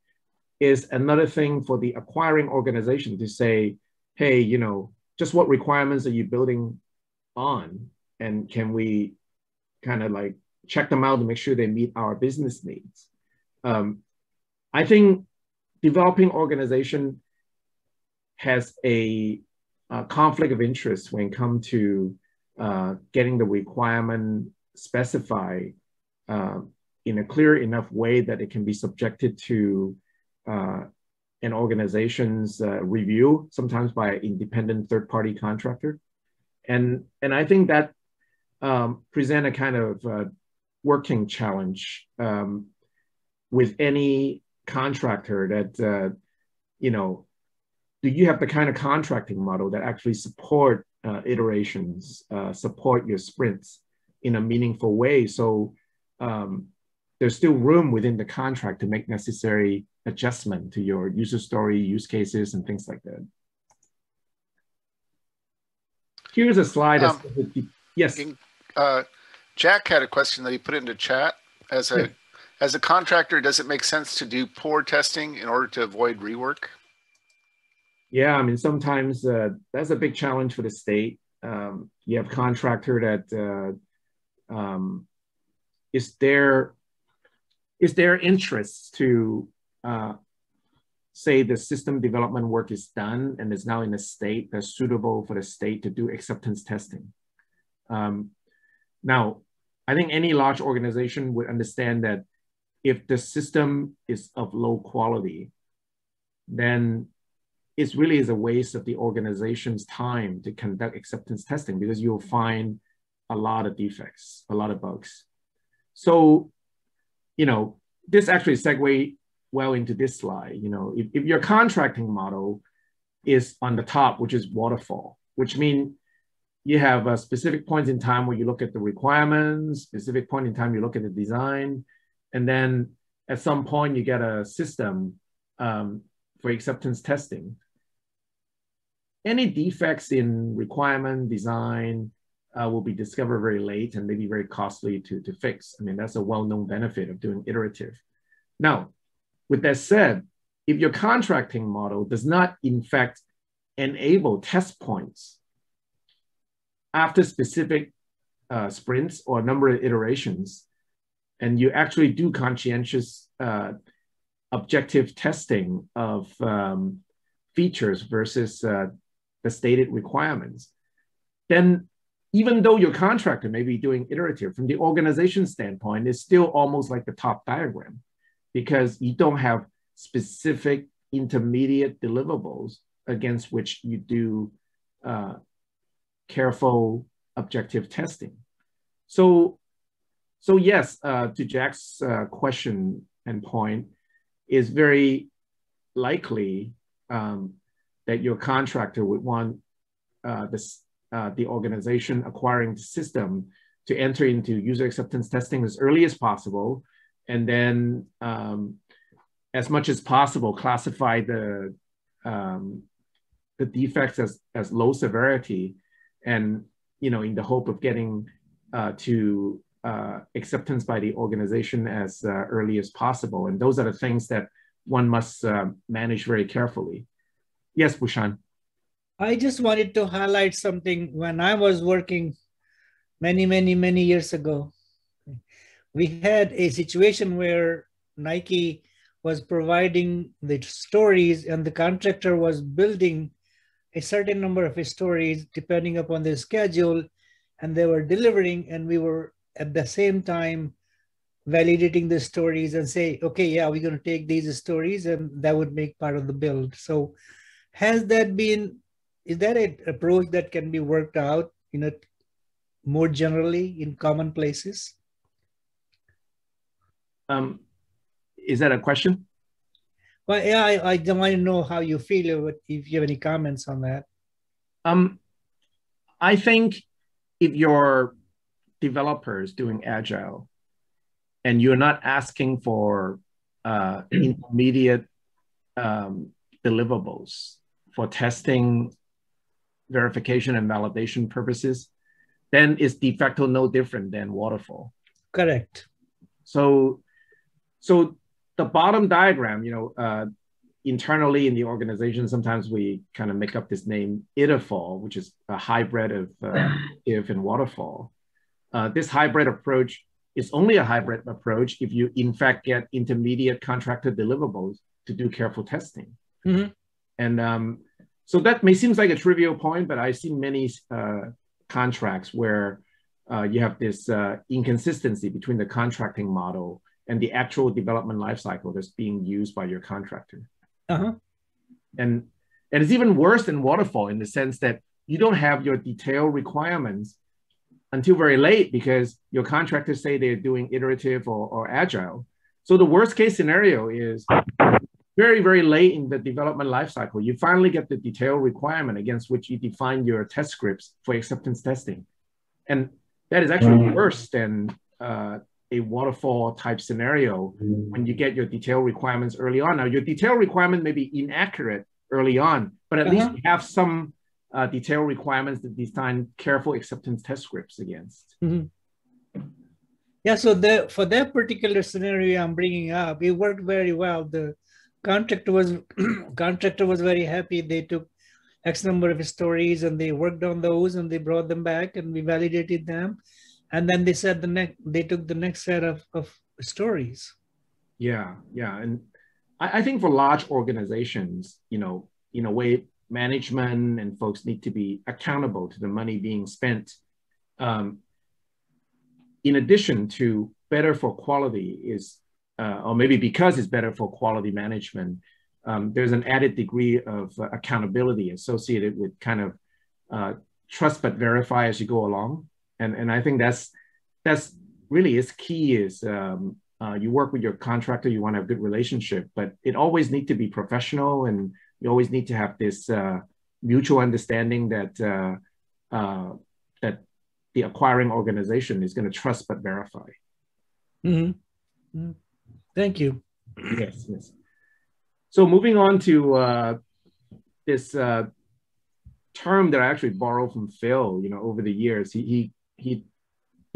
is another thing for the acquiring organization to say, hey, you know, just what requirements are you building on? And can we kind of like check them out to make sure they meet our business needs? Um, I think developing organization has a, a conflict of interest when it comes to uh, getting the requirement specified uh, in a clear enough way that it can be subjected to uh, an organization's uh, review, sometimes by an independent third-party contractor. And, and I think that um, present a kind of uh, working challenge um, with any contractor that, uh, you know, do you have the kind of contracting model that actually support uh, iterations, uh, support your sprints in a meaningful way? So um, there's still room within the contract to make necessary adjustment to your user story, use cases, and things like that. Here's a slide. Um, that's, yes. Uh, Jack had a question that he put into chat. As a, yeah. as a contractor, does it make sense to do poor testing in order to avoid rework? Yeah, I mean, sometimes uh, that's a big challenge for the state. Um, you have contractor that uh, um, is there, It's their interest to uh, say the system development work is done and is now in a state that's suitable for the state to do acceptance testing. Um, now, I think any large organization would understand that if the system is of low quality, then it really is a waste of the organization's time to conduct acceptance testing, because you'll find a lot of defects, a lot of bugs. So, you know, this actually segues well into this slide. You know, if, if your contracting model is on the top, which is waterfall, which means you have a specific point in time where you look at the requirements, specific point in time you look at the design, and then at some point you get a system um, for acceptance testing. Any defects in requirement, design, Uh, will be discovered very late and maybe very costly to, to fix. I mean, that's a well-known benefit of doing iterative. Now, With that said, if your contracting model does not in fact enable test points after specific uh, sprints or a number of iterations, and you actually do conscientious uh, objective testing of um, features versus uh, the stated requirements, then even though your contractor may be doing iterative, from the organization standpoint, it's still almost like the top diagram, because you don't have specific intermediate deliverables against which you do uh, careful objective testing. So, so yes, uh, to Jack's uh, question and point, it's very likely um, that your contractor would want uh, this, uh, the organization acquiring the system to enter into user acceptance testing as early as possible, and then um, as much as possible classify the um, the defects as, as low severity, and you know, in the hope of getting uh, to uh, acceptance by the organization as uh, early as possible. And those are the things that one must uh, manage very carefully. Yes, Bushan. I just wanted to highlight something. When I was working many, many, many years ago, we had a situation where Nike was providing the stories and the contractor was building a certain number of stories depending upon their schedule, and they were delivering, and we were at the same time validating the stories and say, okay, yeah, we're going to take these stories, and that would make part of the build. So has that been, is that an approach that can be worked out in a, more generally in common places? Um, is that a question? Well, yeah, I, I don't want to know how you feel, if you have any comments on that. Um, I think if you're developers doing Agile and you're not asking for uh, intermediate um, deliverables for testing, verification, and validation purposes, then it's de facto no different than waterfall. Correct. So, so the bottom diagram, you know, uh, internally in the organization, sometimes we kind of make up this name, Itifall, which is a hybrid of uh, if and waterfall. Uh, this hybrid approach is only a hybrid approach if you, in fact, get intermediate contractor deliverables to do careful testing. Mm-hmm. And um, so that may seem like a trivial point, but I've seen many uh, contracts where uh, you have this uh, inconsistency between the contracting model and the actual development lifecycle that's being used by your contractor. Uh-huh. And, and it's even worse than waterfall in the sense that you don't have your detailed requirements until very late, because your contractors say they're doing iterative or, or agile. So the worst case scenario is very, very late in the development lifecycle, you finally get the detailed requirement against which you define your test scripts for acceptance testing. And that is actually worse than uh, a waterfall type scenario when you get your detailed requirements early on. Now, your detailed requirement may be inaccurate early on, but at uh-huh. least you have some uh, detailed requirements that design careful acceptance test scripts against. Mm-hmm. Yeah, so the, for that particular scenario I'm bringing up, it worked very well. The contractor was contractor was very happy. They took X number of stories and they worked on those and they brought them back and we validated them. And then they said the next, they took the next set of, of stories. Yeah, yeah. And I, I think for large organizations, you know, in a way, management and folks need to be accountable to the money being spent. Um, in addition to better for quality is, Uh, or maybe because it's better for quality management, um, there's an added degree of uh, accountability associated with kind of uh, trust but verify as you go along. And, and I think that's, that's really is key is um, uh, you work with your contractor, you want to have a good relationship, but it always needs to be professional and you always need to have this uh, mutual understanding that, uh, uh, that the acquiring organization is going to trust but verify. Mm-hmm. Mm-hmm. Thank you. Yes, yes. So moving on to uh, this uh, term that I actually borrowed from Phil, you know, over the years, he he, he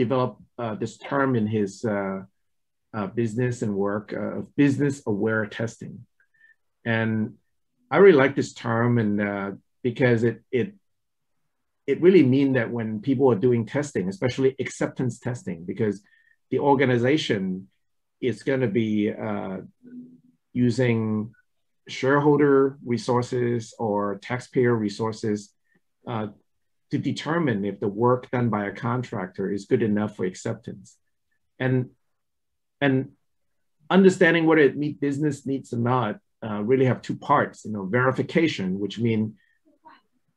developed uh, this term in his uh, uh, business and work of uh, business aware testing. And I really like this term, and uh, because it, it, it really means that when people are doing testing, especially acceptance testing, because the organization is going to be uh, using shareholder resources or taxpayer resources uh, to determine if the work done by a contractor is good enough for acceptance. And, and understanding whether it meets business needs or not uh, really have two parts, you know, verification, which means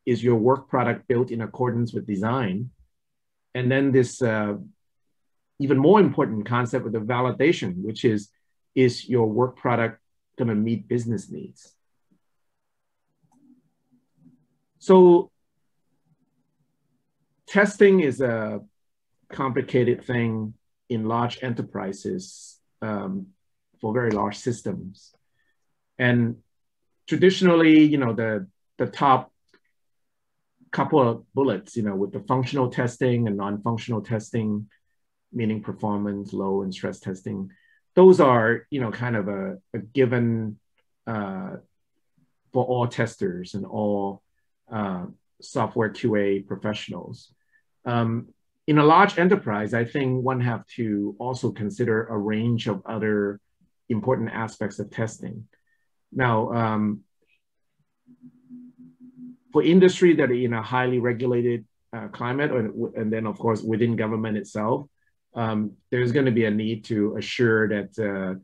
is your work product built in accordance with design? And then this uh, even more important concept with the validation, which is, is your work product going to meet business needs? So testing is a complicated thing in large enterprises um, for very large systems. And traditionally, you know, the, the top couple of bullets, you know, with the functional testing and non-functional testing, meaning performance, load, and stress testing, those are, you know, kind of a, a given uh, for all testers and all uh, software Q A professionals. Um, in a large enterprise, I think one have to also consider a range of other important aspects of testing. Now, um, for industry that are in a highly regulated uh, climate, and, and then of course within government itself, um, there's going to be a need to assure that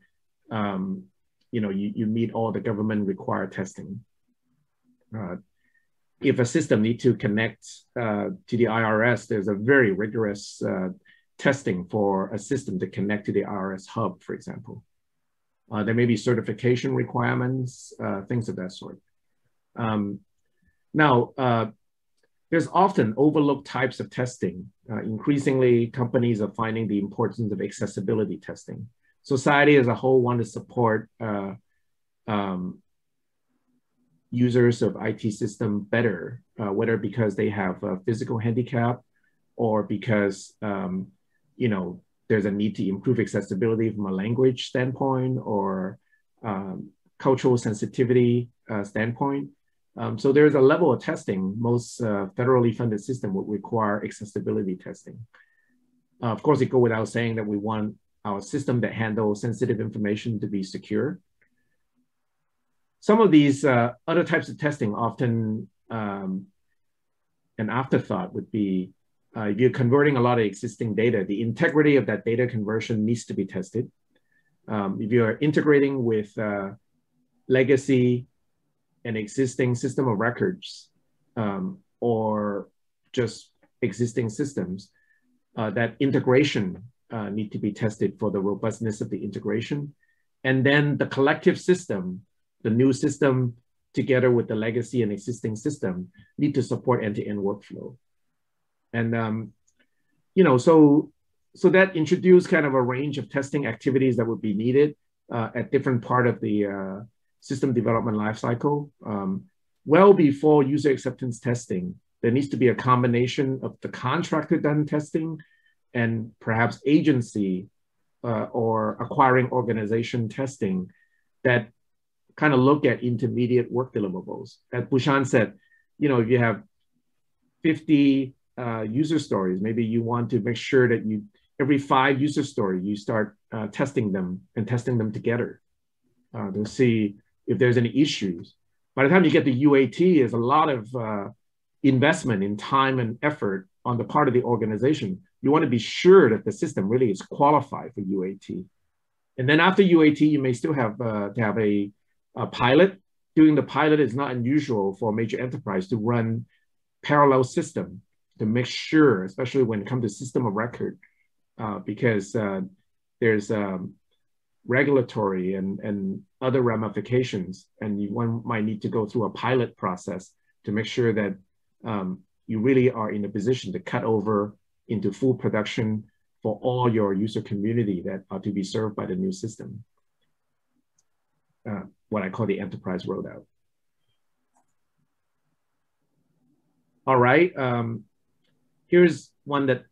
uh, um, you know you, you meet all the government required testing. Uh, if a system needs to connect uh, to the I R S, there's a very rigorous uh, testing for a system to connect to the I R S hub, for example. Uh, there may be certification requirements, uh, things of that sort. Um, Now, uh, there's often overlooked types of testing. Uh, increasingly, companies are finding the importance of accessibility testing. Society as a whole wants to support uh, um, users of I T system better, uh, whether because they have a physical handicap or because um, you know, there's a need to improve accessibility from a language standpoint or um, cultural sensitivity uh, standpoint. Um, so there's a level of testing. Most uh, federally funded system would require accessibility testing. Uh, of course, it goes without saying that we want our system that handles sensitive information to be secure. Some of these uh, other types of testing often um, an afterthought would be, uh, if you're converting a lot of existing data, the integrity of that data conversion needs to be tested. Um, if you're integrating with uh, legacy, an existing system of records um, or just existing systems, uh, that integration uh, need to be tested for the robustness of the integration. And then the collective system, the new system together with the legacy and existing system need to support end-to-end workflow. And, um, you know, so, so that introduced kind of a range of testing activities that would be needed uh, at different part of the uh, system development lifecycle. Um, well before user acceptance testing, there needs to be a combination of the contractor done testing and perhaps agency uh, or acquiring organization testing that kind of look at intermediate work deliverables. As Bhushan said, you know, if you have fifty uh, user stories, maybe you want to make sure that you, every five user story, you start uh, testing them and testing them together uh, to see if there's any issues. By the time you get the U A T, there's a lot of uh, investment in time and effort on the part of the organization. You want to be sure that the system really is qualified for U A T. And then after U A T, you may still have uh, to have a, a pilot. Doing the pilot is not unusual for a major enterprise to run parallel system to make sure, especially when it comes to system of record, uh, because uh, there's um, regulatory and, and other ramifications, and you, one might need to go through a pilot process to make sure that um, you really are in a position to cut over into full production for all your user community that are to be served by the new system, uh, what I call the enterprise roadout. All right, um, here's one that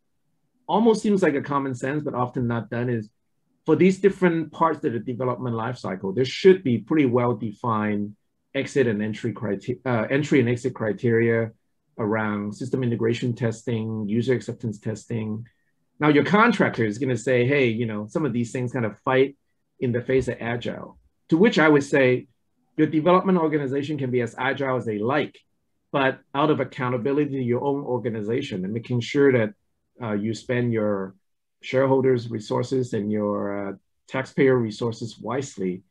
almost seems like a common sense, but often not done is for these different parts of the development lifecycle, there should be pretty well-defined exit and entry criteria, uh, entry and exit criteria around system integration testing, user acceptance testing. Now your contractor is going to say, hey, you know, some of these things kind of fight in the face of agile, to which I would say your development organization can be as agile as they like, but out of accountability to your own organization and making sure that uh, you spend your shareholders' resources and your uh, taxpayer resources wisely,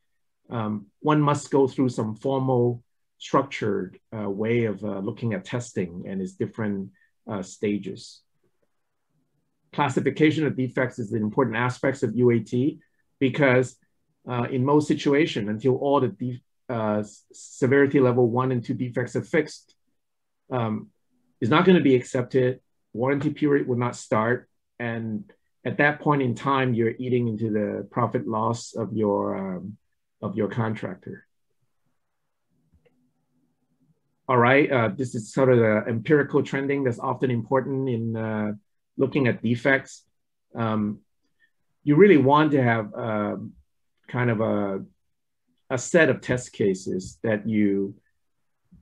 um, one must go through some formal structured uh, way of uh, looking at testing and its different uh, stages. Classification of defects is an important aspect of U A T because uh, in most situations, until all the uh, severity level one and two defects are fixed, um, it's not going to be accepted, warranty period will not start, and at that point in time, you're eating into the profit loss of your, um, of your contractor. All right, uh, this is sort of the empirical trending that's often important in uh, looking at defects. Um, you really want to have uh, kind of a, a set of test cases that you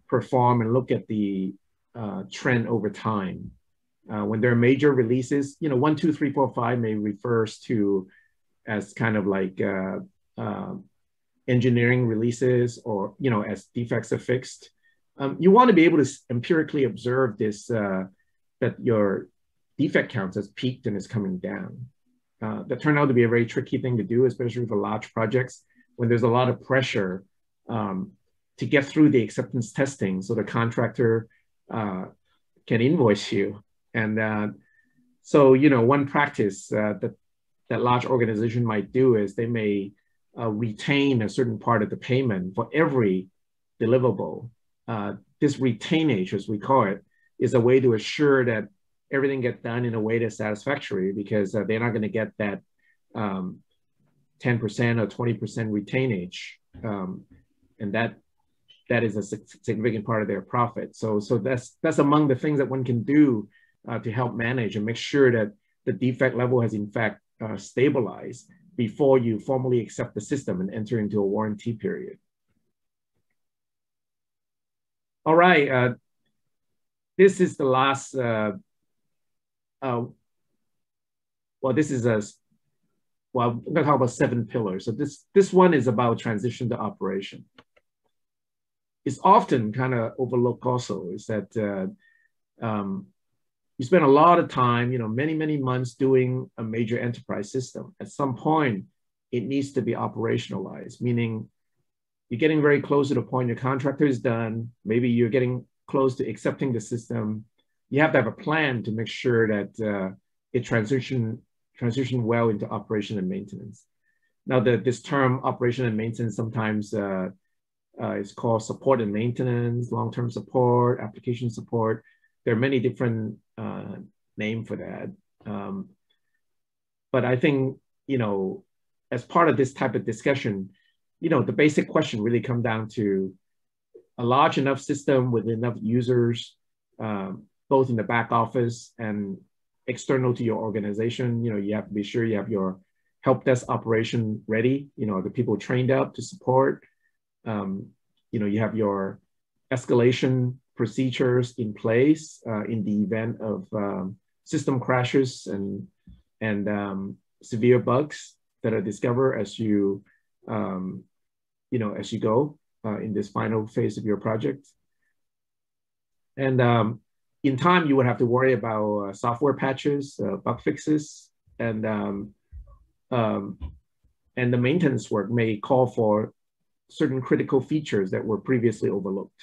perform and look at the uh, trend over time. Uh, when there are major releases, you know, one, two, three, four, five may refers to as kind of like uh, uh, engineering releases or, you know, as defects are fixed. Um, you want to be able to empirically observe this, uh, that your defect count has peaked and is coming down. Uh, that turned out to be a very tricky thing to do, especially for large projects when there's a lot of pressure um, to get through the acceptance testing so the contractor uh, can invoice you. And uh, so, you know, one practice uh, that, that large organization might do is they may uh, retain a certain part of the payment for every deliverable. Uh, this retainage, as we call it, is a way to assure that everything gets done in a way that's satisfactory because uh, they're not going to get that um, ten percent or twenty percent retainage. Um, and that that is a significant part of their profit. So, so that's, that's among the things that one can do uh, to help manage and make sure that the defect level has in fact uh, stabilized before you formally accept the system and enter into a warranty period. All right, uh, this is the last, uh, uh, well, this is a, well, I'm gonna talk about seven pillars. So this, this one is about transition to operation. It's often kind of overlooked also is that uh, um, you spend a lot of time, you know, many, many months doing a major enterprise system. At some point, it needs to be operationalized, meaning you're getting very close to the point your contractor is done. Maybe you're getting close to accepting the system. You have to have a plan to make sure that uh, it transition, transition well into operation and maintenance. Now the, this term operation and maintenance sometimes uh, uh, is called support and maintenance, long-term support, application support. There are many different uh, names for that. Um, but I think, you know, as part of this type of discussion, you know, the basic question really comes down to a large enough system with enough users, um, both in the back office and external to your organization. You know, you have to be sure you have your help desk operation ready. You know, the people trained up to support. Um, you know, you have your escalation procedures in place uh, in the event of um, system crashes and and um, severe bugs that are discovered as you. Um, you know, as you go uh, in this final phase of your project. And um, in time, you would have to worry about uh, software patches, uh, bug fixes, and, um, um, and the maintenance work may call for certain critical features that were previously overlooked.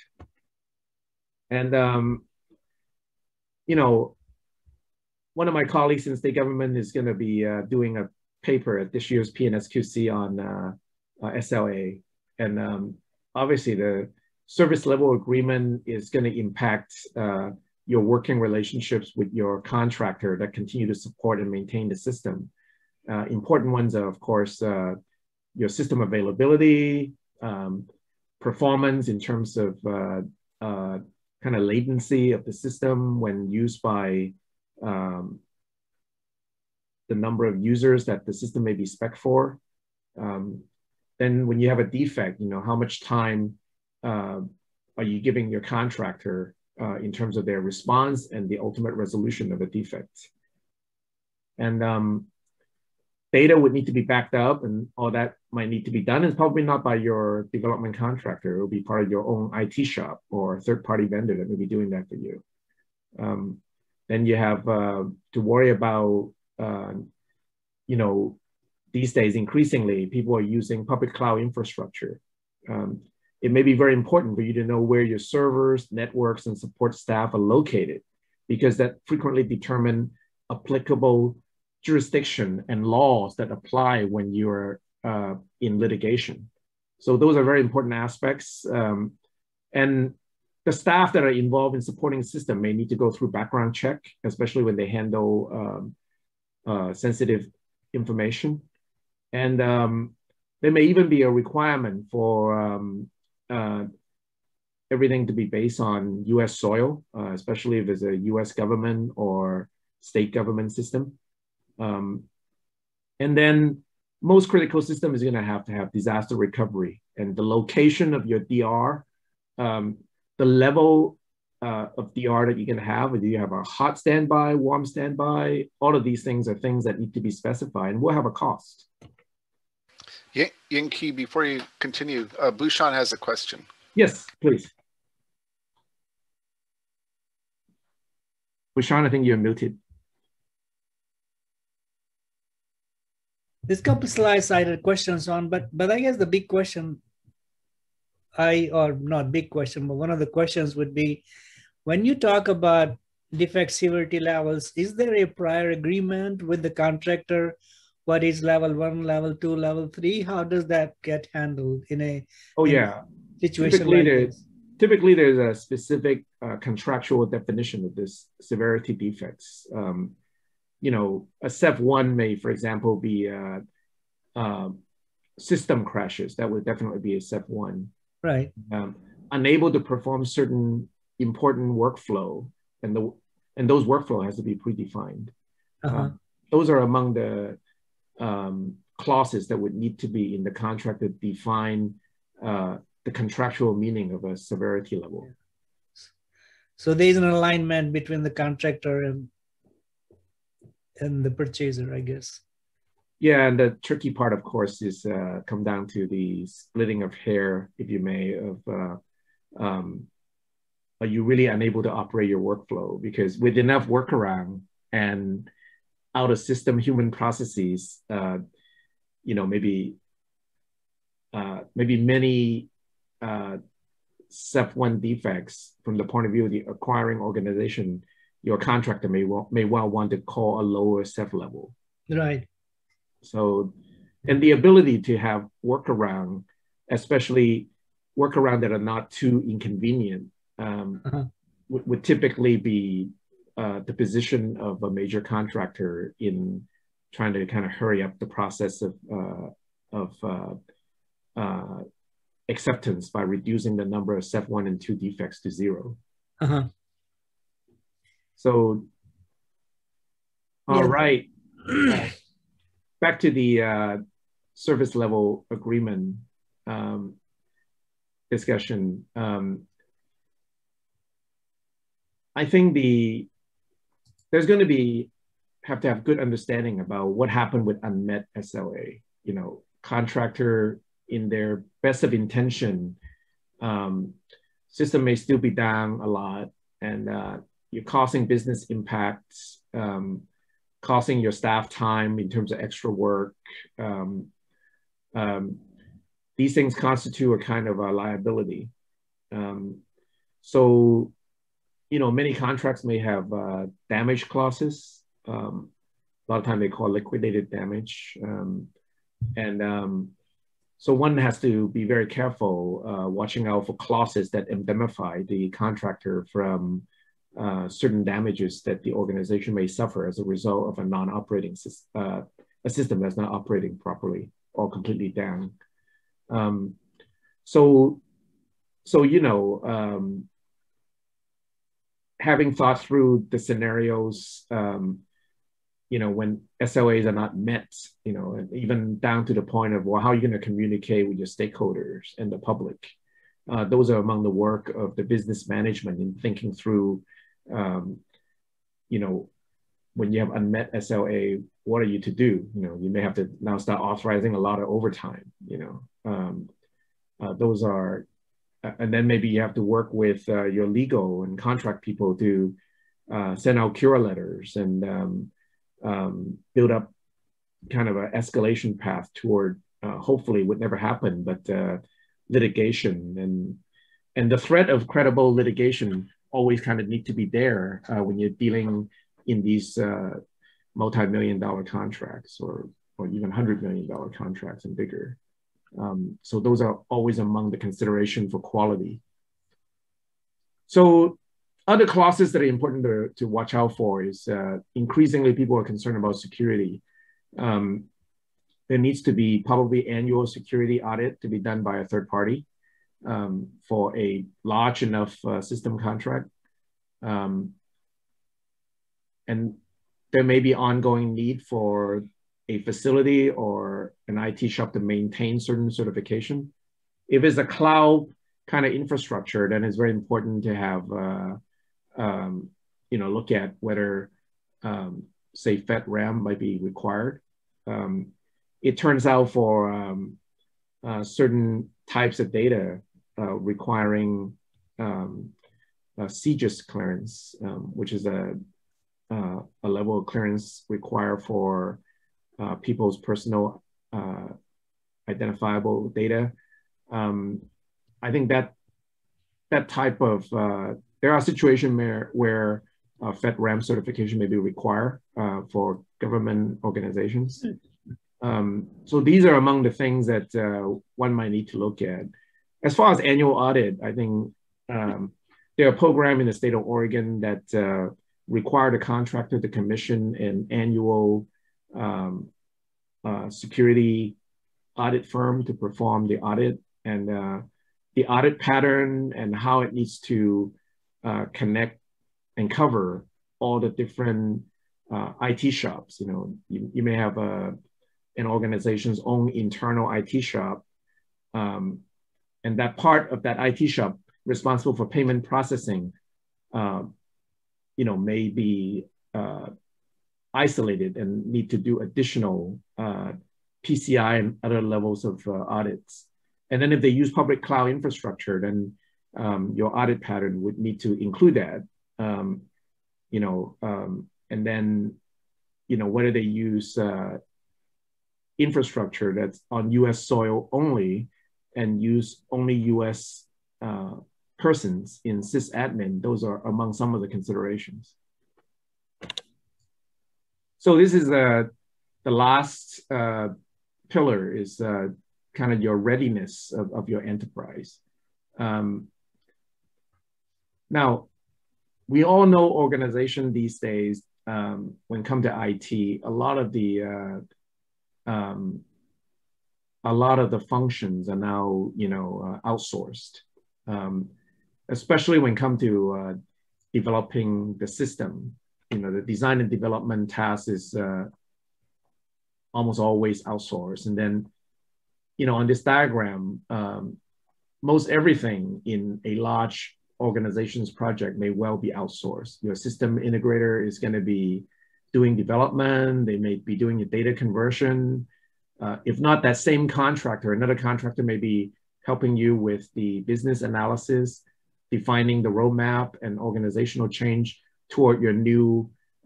And, um, you know, one of my colleagues in state government is going to be uh, doing a paper at this year's P N S Q C on uh, Uh, S L A, and um, obviously the service level agreement is going to impact uh, your working relationships with your contractor that continue to support and maintain the system. Uh, important ones are, of course, uh, your system availability, um, performance in terms of uh, uh, kind of latency of the system when used by um, the number of users that the system may be spec for. Um, then when you have a defect, you know, how much time uh, are you giving your contractor uh, in terms of their response and the ultimate resolution of a defect? And um, data would need to be backed up, and all that might need to be done. It's probably not by your development contractor. It will be part of your own I T shop or a third-party vendor that may be doing that for you. Um, then you have uh, to worry about, uh, you know, these days, increasingly, people are using public cloud infrastructure. Um, it may be very important for you to know where your servers, networks, and support staff are located, because that frequently determine applicable jurisdiction and laws that apply when you're uh, in litigation. So those are very important aspects. Um, and the staff that are involved in supporting the system may need to go through background check, especially when they handle um, uh, sensitive information. And um, there may even be a requirement for um, uh, everything to be based on U S soil, uh, especially if it's a U S government or state government system. Um, and then most critical system is going to have to have disaster recovery, and the location of your D R, um, the level uh, of D R that you can have, whether you have a hot standby, warm standby, all of these things are things that need to be specified and will have a cost. Ying Ki, before you continue, uh, Bhushan has a question. Yes, please. Bhushan, I think you're muted. There's a couple slides I had questions on, but but I guess the big question, I or not big question, but one of the questions would be, when you talk about defect severity levels, is there a prior agreement with the contractor? What is level one, level two, level three? How does that get handled in a oh in yeah a situation typically like there's, this? Typically, there's a specific uh, contractual definition of this severity defects. Um, You know, a S E F one may, for example, be uh, uh, system crashes. That would definitely be a S E F one. Right. Um, unable to perform certain important workflow, and the and those workflow has to be predefined. Uh-huh. uh, those are among the um, clauses that would need to be in the contract that define uh, the contractual meaning of a severity level. Yeah. So there is an alignment between the contractor and and the purchaser, I guess. Yeah, and the tricky part, of course, is uh, come down to the splitting of hair, if you may, of uh, um, are you really unable to operate your workflow? Because with enough workaround and out of system human processes, uh, you know, maybe uh, maybe many uh, S E F one defects from the point of view of the acquiring organization, your contractor may well, may well want to call a lower S E F level. Right. So, and the ability to have workaround, especially workaround that are not too inconvenient, um, uh-huh. would, would typically be uh, the position of a major contractor in trying to kind of hurry up the process of, uh, of uh, uh, acceptance by reducing the number of S E F one and two defects to zero. Uh-huh. So, all yeah. right, uh, back to the uh, service level agreement um, discussion. Um, I think the there's going to be have to have good understanding about what happened with unmet S L A. You know, contractor in their best of intention, um, system may still be down a lot, and uh, you're causing business impacts, um, costing your staff time in terms of extra work. Um, um, these things constitute a kind of a liability. Um, so, you know, many contracts may have uh, damage clauses. Um, a lot of time they call liquidated damage. Um, and um, so one has to be very careful uh, watching out for clauses that indemnify the contractor from Uh, certain damages that the organization may suffer as a result of a non-operating uh, a system that's not operating properly or completely down. Um, so, so you know, um, having thought through the scenarios, um, you know, when S L As are not met, you know, and even down to the point of, well, how are you going to communicate with your stakeholders and the public? Uh, those are among the work of the business management in thinking through, um, you know, when you have unmet S L A, what are you to do? You know, you may have to now start authorizing a lot of overtime, you know, um, uh, those are, and then maybe you have to work with uh, your legal and contract people to uh, send out cure letters and um, um, build up kind of an escalation path toward, uh, hopefully would never happen, but uh, litigation. And, and the threat of credible litigation always kind of need to be there uh, when you're dealing in these uh, multi-million dollar contracts or, or even one hundred million dollar contracts and bigger. Um, so those are always among the consideration for quality. So other clauses that are important to, to watch out for is uh, increasingly people are concerned about security. Um, there needs to be probably annual security audit to be done by a third party um, for a large enough uh, system contract. Um, and there may be ongoing need for a facility or an I T shop to maintain certain certification. If it's a cloud kind of infrastructure, then it's very important to have, uh, um, you know, look at whether, um, say, FedRAMP might be required. Um, it turns out for um, uh, certain types of data uh, requiring um, a C J I S clearance, um, which is a, uh, a level of clearance required for Uh, people's personal uh, identifiable data. Um, I think that that type of, uh, there are situations where, where uh, FedRAMP certification may be required uh, for government organizations. Um, so these are among the things that uh, one might need to look at. As far as annual audit, I think um, there are programs in the state of Oregon that uh, require the contractor to commission an annual Um, uh, security audit firm to perform the audit, and uh, the audit pattern and how it needs to uh, connect and cover all the different uh, I T shops. You know, you, you may have a, an organization's own internal I T shop, um, and that part of that I T shop responsible for payment processing, uh, you know, may be uh, isolated and need to do additional uh, P C I and other levels of uh, audits. And then if they use public cloud infrastructure, then um, your audit pattern would need to include that, um, you know, um, and then, you know, whether they use uh, infrastructure that's on U S soil only and use only U S uh, persons in sysadmin, those are among some of the considerations. So this is uh, the last uh, pillar is uh, kind of your readiness of, of your enterprise. Um, now, we all know organization these days, um, when it comes to I T, a lot of the uh, um, a lot of the functions are now you know uh, outsourced, um, especially when it comes to uh, developing the system. You know, the design and development task is uh, almost always outsourced. And then, you know, on this diagram, um, most everything in a large organization's project may well be outsourced. Your system integrator is going to be doing development. They may be doing a data conversion. Uh, if not that same contractor, another contractor may be helping you with the business analysis, defining the roadmap and organizational change toward your new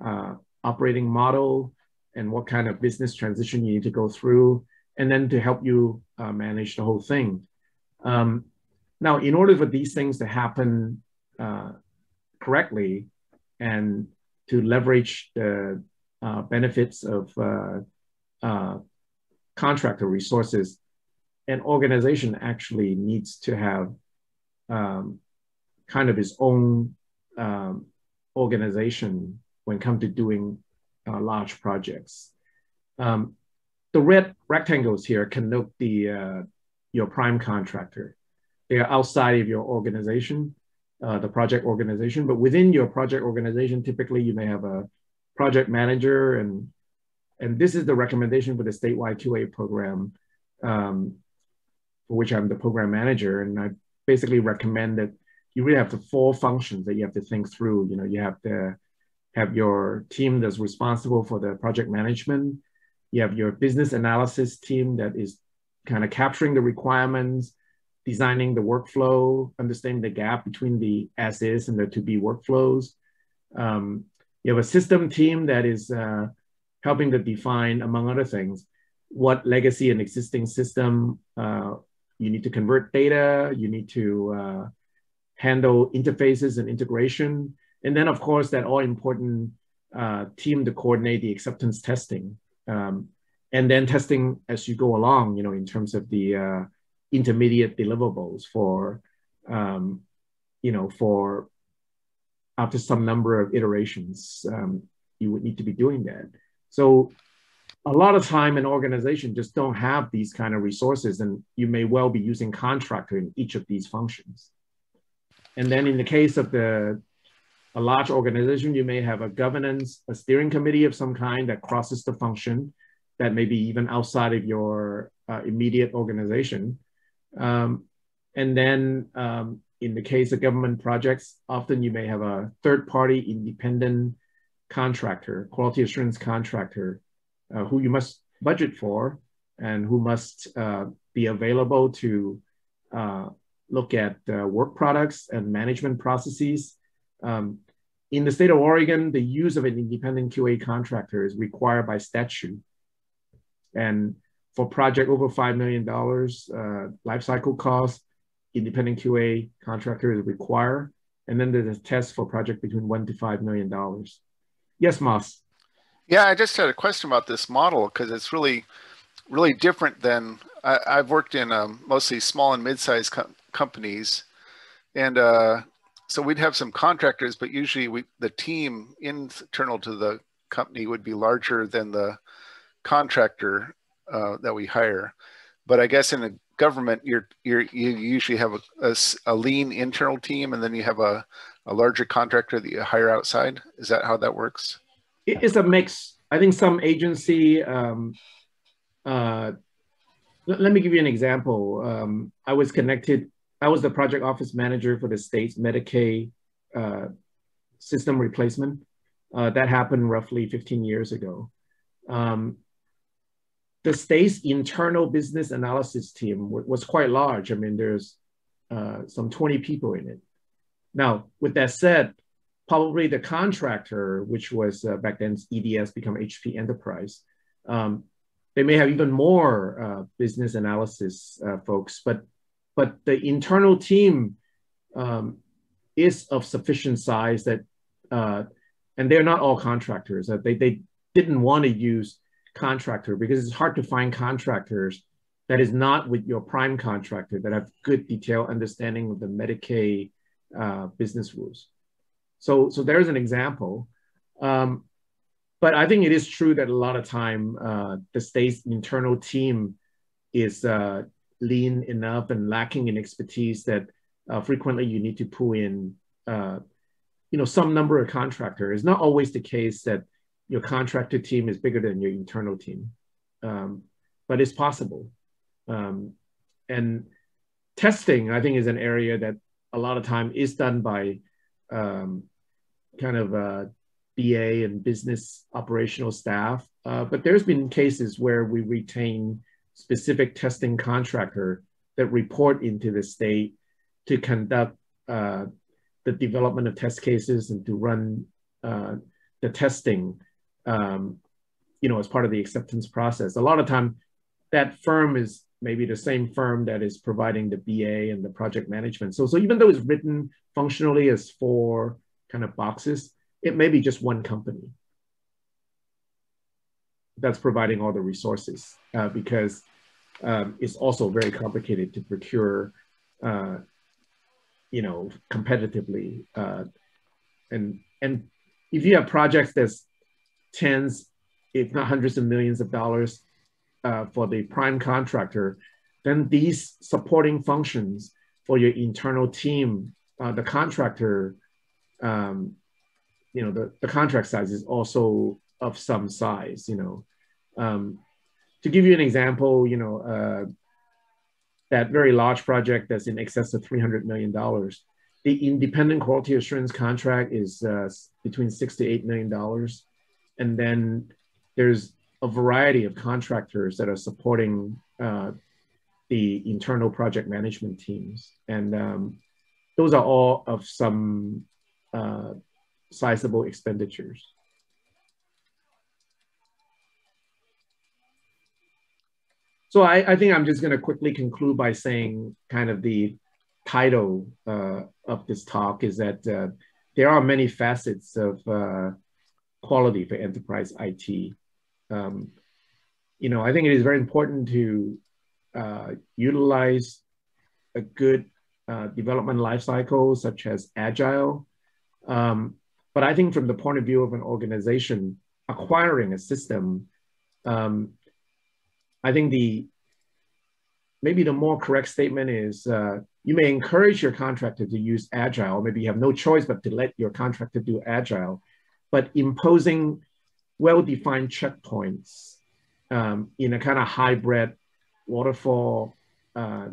uh, operating model and what kind of business transition you need to go through, and then to help you uh, manage the whole thing. Um, now, in order for these things to happen uh, correctly and to leverage the uh, benefits of uh, uh, contractor resources, an organization actually needs to have um, kind of its own um, organization when it comes to doing uh, large projects. Um, the red rectangles here connote the, uh, your prime contractor. They are outside of your organization, uh, the project organization, but within your project organization, typically you may have a project manager and And this is the recommendation for the statewide Q A program, um, for which I'm the program manager. And I basically recommend that you really have the four functions that you have to think through. You know, you have to have your team that's responsible for the project management. You have your business analysis team that is kind of capturing the requirements, designing the workflow, understanding the gap between the as-is and the to-be workflows. Um, you have a system team that is uh, helping to define, among other things, what legacy and existing system uh, you need to convert data, you need to uh, handle interfaces and integration. And then, of course, that all-important uh, team to coordinate the acceptance testing. Um, and then testing as you go along, you know, in terms of the uh, intermediate deliverables for, um, you know, for after some number of iterations, um, you would need to be doing that. So a lot of time an organization just don't have these kind of resources, and you may well be using contractor in each of these functions. And then in the case of the a large organization, you may have a governance, a steering committee of some kind that crosses the function, that may be even outside of your uh, immediate organization. Um, and then um, in the case of government projects, often you may have a third-party independent contractor, quality assurance contractor, uh, who you must budget for and who must uh, be available to uh, look at uh, work products and management processes. Um, in the state of Oregon, the use of an independent Q A contractor is required by statute. And for project over five million dollars uh, lifecycle costs, independent Q A contractor is required. And then there's a test for project between one to five million dollars. Yes, Moss. Yeah, I just had a question about this model because it's really, really different than, I, I've worked in um, mostly small and mid-sized com companies. And uh, so we'd have some contractors, but usually we, the team internal to the company would be larger than the contractor uh, that we hire. But I guess in a government, you're, you're, you usually have a, a, a lean internal team, and then you have a, a larger contractor that you hire outside. Is that how that works? It's a mix. I think some agency, um, uh, let me give you an example. Um, I was connected, I was the project office manager for the state's Medicaid uh, system replacement. Uh, that happened roughly fifteen years ago. Um, the state's internal business analysis team was quite large. I mean, there's uh, some twenty people in it. Now, with that said, probably the contractor, which was uh, back then E D S, become H P Enterprise, um, they may have even more uh, business analysis uh, folks, but, but the internal team um, is of sufficient size that, uh, and they're not all contractors, uh, they, they, didn't want to use contractor because it's hard to find contractors that is not with your prime contractor that have good detailed understanding of the Medicaid uh, business rules. So, so there's an example. Um, but I think it is true that a lot of time uh, the state's internal team is uh, lean enough and lacking in expertise that uh, frequently you need to pull in uh, you know, some number of contractors. It's not always the case that your contractor team is bigger than your internal team, um, but it's possible. Um, and testing, I think, is an area that a lot of time is done by um, kind of uh, B A and business operational staff. Uh, but there's been cases where we retain specific testing contractor that report into the state to conduct uh, the development of test cases and to run uh, the testing Um, you know, as part of the acceptance process. A lot of time that firm is maybe the same firm that is providing the B A and the project management. So, so even though it's written functionally as four kind of boxes, it may be just one company that's providing all the resources uh, because um, it's also very complicated to procure, uh, you know, competitively. Uh, and, and if you have projects that's tens, if not hundreds of millions of dollars uh, for the prime contractor, then these supporting functions for your internal team, uh, the contractor, um, you know, the, the contract size is also of some size, you know. Um, to give you an example, you know, uh, that very large project that's in excess of three hundred million dollars, the independent quality assurance contract is uh, between six to eight million dollars. And then there's a variety of contractors that are supporting uh, the internal project management teams. And um, those are all of some uh, sizable expenditures. So I, I think I'm just gonna quickly conclude by saying kind of the title uh, of this talk is that uh, there are many facets of uh, quality for enterprise I T. Um, you know, I think it is very important to uh, utilize a good uh, development lifecycle such as Agile. Um, but I think from the point of view of an organization, acquiring a system, um, I think the maybe the more correct statement is uh, you may encourage your contractor to use Agile. Maybe you have no choice but to let your contractor do Agile, but imposing well-defined checkpoints um, in a kind of hybrid waterfall uh,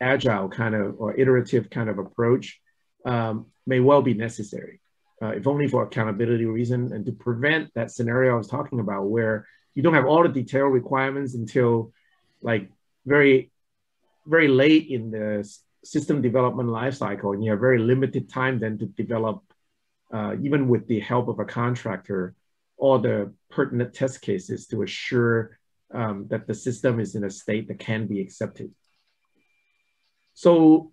Agile kind of or iterative kind of approach um, may well be necessary, uh, if only for accountability reason and to prevent that scenario I was talking about where you don't have all the detailed requirements until like very, very late in the system development lifecycle, and you have very limited time then to develop, uh, even with the help of a contractor, all the pertinent test cases to assure um, that the system is in a state that can be accepted. So,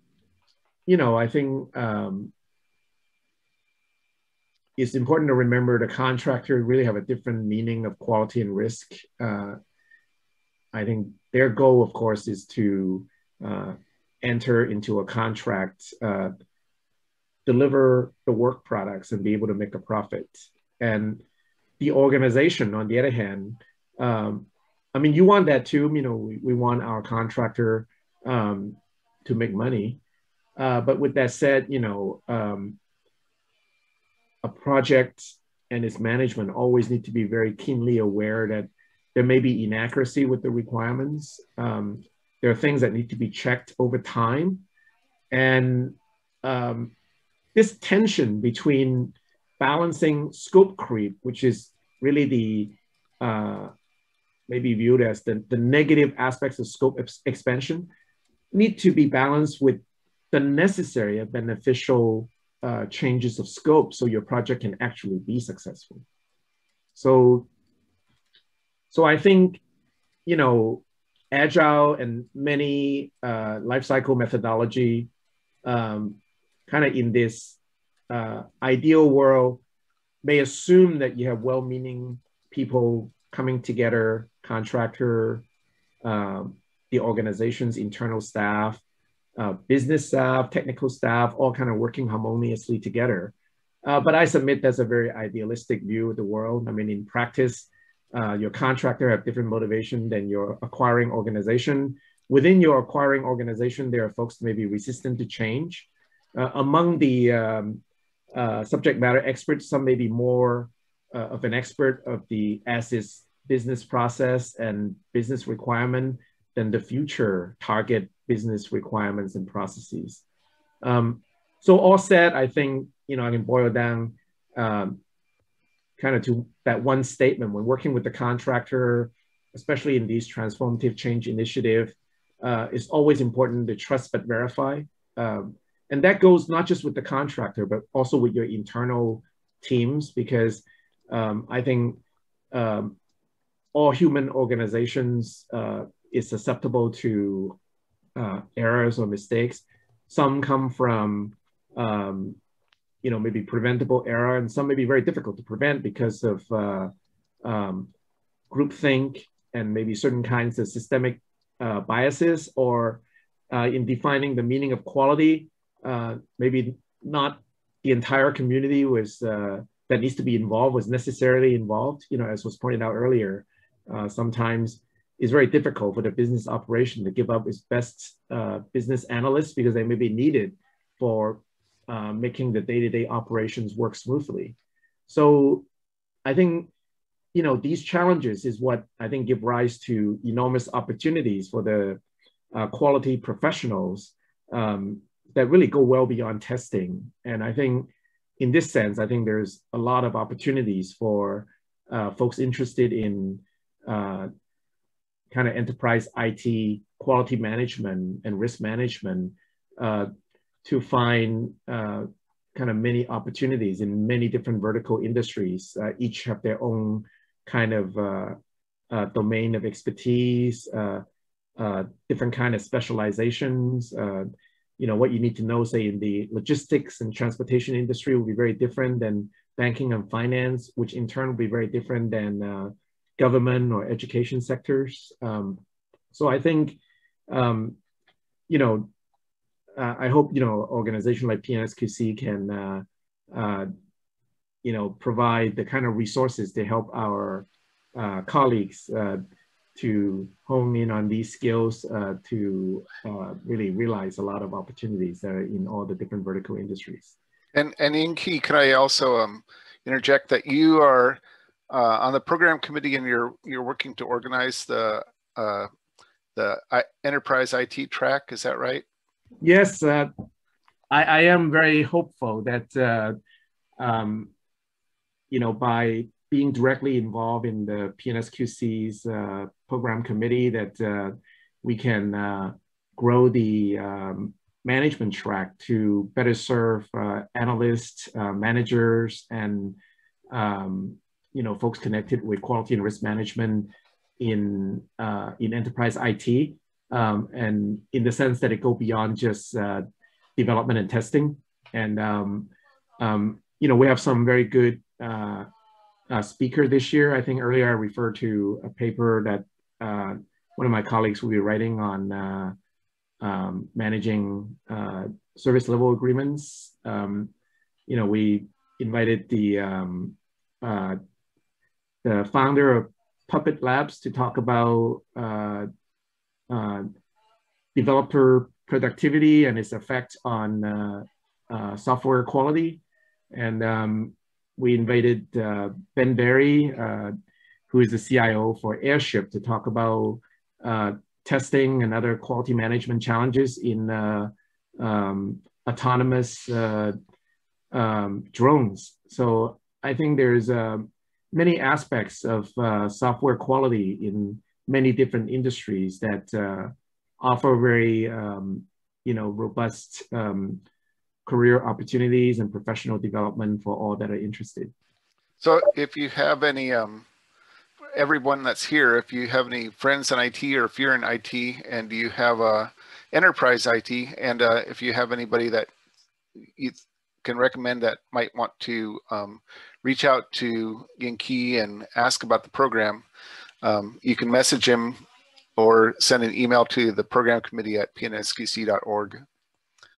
you know, I think um, it's important to remember the contractor really have a different meaning of quality and risk. Uh, I think their goal, of course, is to uh, enter into a contract, uh, deliver the work products and be able to make a profit. And the organization, on the other hand, um, I mean, you want that too. You know, we, we want our contractor um, to make money. Uh, but with that said, you know, um, a project and its management always need to be very keenly aware that there may be inaccuracy with the requirements. Um, there are things that need to be checked over time. And um, this tension between balancing scope creep, which is really the, uh, maybe viewed as the, the negative aspects of scope ex expansion, need to be balanced with the necessary and beneficial Uh, changes of scope so your project can actually be successful. So, so I think, you know, Agile and many uh, lifecycle methodology um, kind of in this uh, ideal world may assume that you have well-meaning people coming together, contractor, um, the organization's internal staff, Uh, business staff, technical staff, all kind of working harmoniously together. Uh, but I submit that's a very idealistic view of the world. I mean, in practice, uh, your contractor have different motivation than your acquiring organization. Within your acquiring organization, there are folks that may be resistant to change. Uh, among the um, uh, subject matter experts, some may be more uh, of an expert of the as-is business process and business requirement than the future target business requirements and processes. Um, so all said, I think, you know, I can boil down um, kind of to that one statement. When working with the contractor, especially in these transformative change initiative, uh, it's always important to trust but verify. Um, and that goes not just with the contractor, but also with your internal teams, because um, I think um, all human organizations uh, is susceptible to Uh, errors or mistakes. Some come from, um, you know, maybe preventable error, and some may be very difficult to prevent because of uh, um, groupthink and maybe certain kinds of systemic uh, biases, or uh, in defining the meaning of quality, uh, maybe not the entire community was uh, that needs to be involved was necessarily involved, you know, as was pointed out earlier. Uh, sometimes it's very difficult for the business operation to give up its best uh, business analysts because they may be needed for uh, making the day-to-day operations work smoothly. So I think, you know, these challenges is what I think give rise to enormous opportunities for the uh, quality professionals um, that really go well beyond testing. And I think in this sense, I think there's a lot of opportunities for uh, folks interested in uh, kind of enterprise I T, quality management and risk management uh, to find uh, kind of many opportunities in many different vertical industries. Uh, each have their own kind of uh, uh, domain of expertise, uh, uh, different kind of specializations. Uh, you know, what you need to know, say in the logistics and transportation industry will be very different than banking and finance, which in turn will be very different than uh, government or education sectors. Um, so I think, um, you know, Uh, I hope, you know, organization like P N S Q C can, uh, uh, you know, provide the kind of resources to help our uh, colleagues uh, to hone in on these skills uh, to uh, really realize a lot of opportunities that are in all the different vertical industries. And, and Ying Ki, can I also um, interject that you are uh, on the program committee and you're, you're working to organize the, uh, the I enterprise I T track, is that right? Yes, uh, I, I am very hopeful that, uh, um, you know, by being directly involved in the P N S Q C's uh, program committee that uh, we can uh, grow the um, management track to better serve uh, analysts, uh, managers, and, um, you know, folks connected with quality and risk management in, uh, in enterprise I T. Um, and in the sense that it go beyond just uh, development and testing. And, um, um, you know, we have some very good uh, uh, speaker this year. I think earlier I referred to a paper that uh, one of my colleagues will be writing on uh, um, managing uh, service level agreements. Um, you know, we invited the, um, uh, the founder of Puppet Labs to talk about uh, Uh, developer productivity and its effect on uh, uh, software quality. And um, we invited uh, Ben Barry, uh, who is the C I O for Airship, to talk about uh, testing and other quality management challenges in uh, um, autonomous uh, um, drones. So I think there's uh, many aspects of uh, software quality in many different industries that uh, offer very, um, you know, robust um, career opportunities and professional development for all that are interested. So if you have any, um, everyone that's here, if you have any friends in I T or if you're in I T and you have uh, enterprise I T, and uh, if you have anybody that you can recommend that might want to um, reach out to Ying Ki and ask about the program, Um, you can message him or send an email to the program committee at P N S Q C dot org.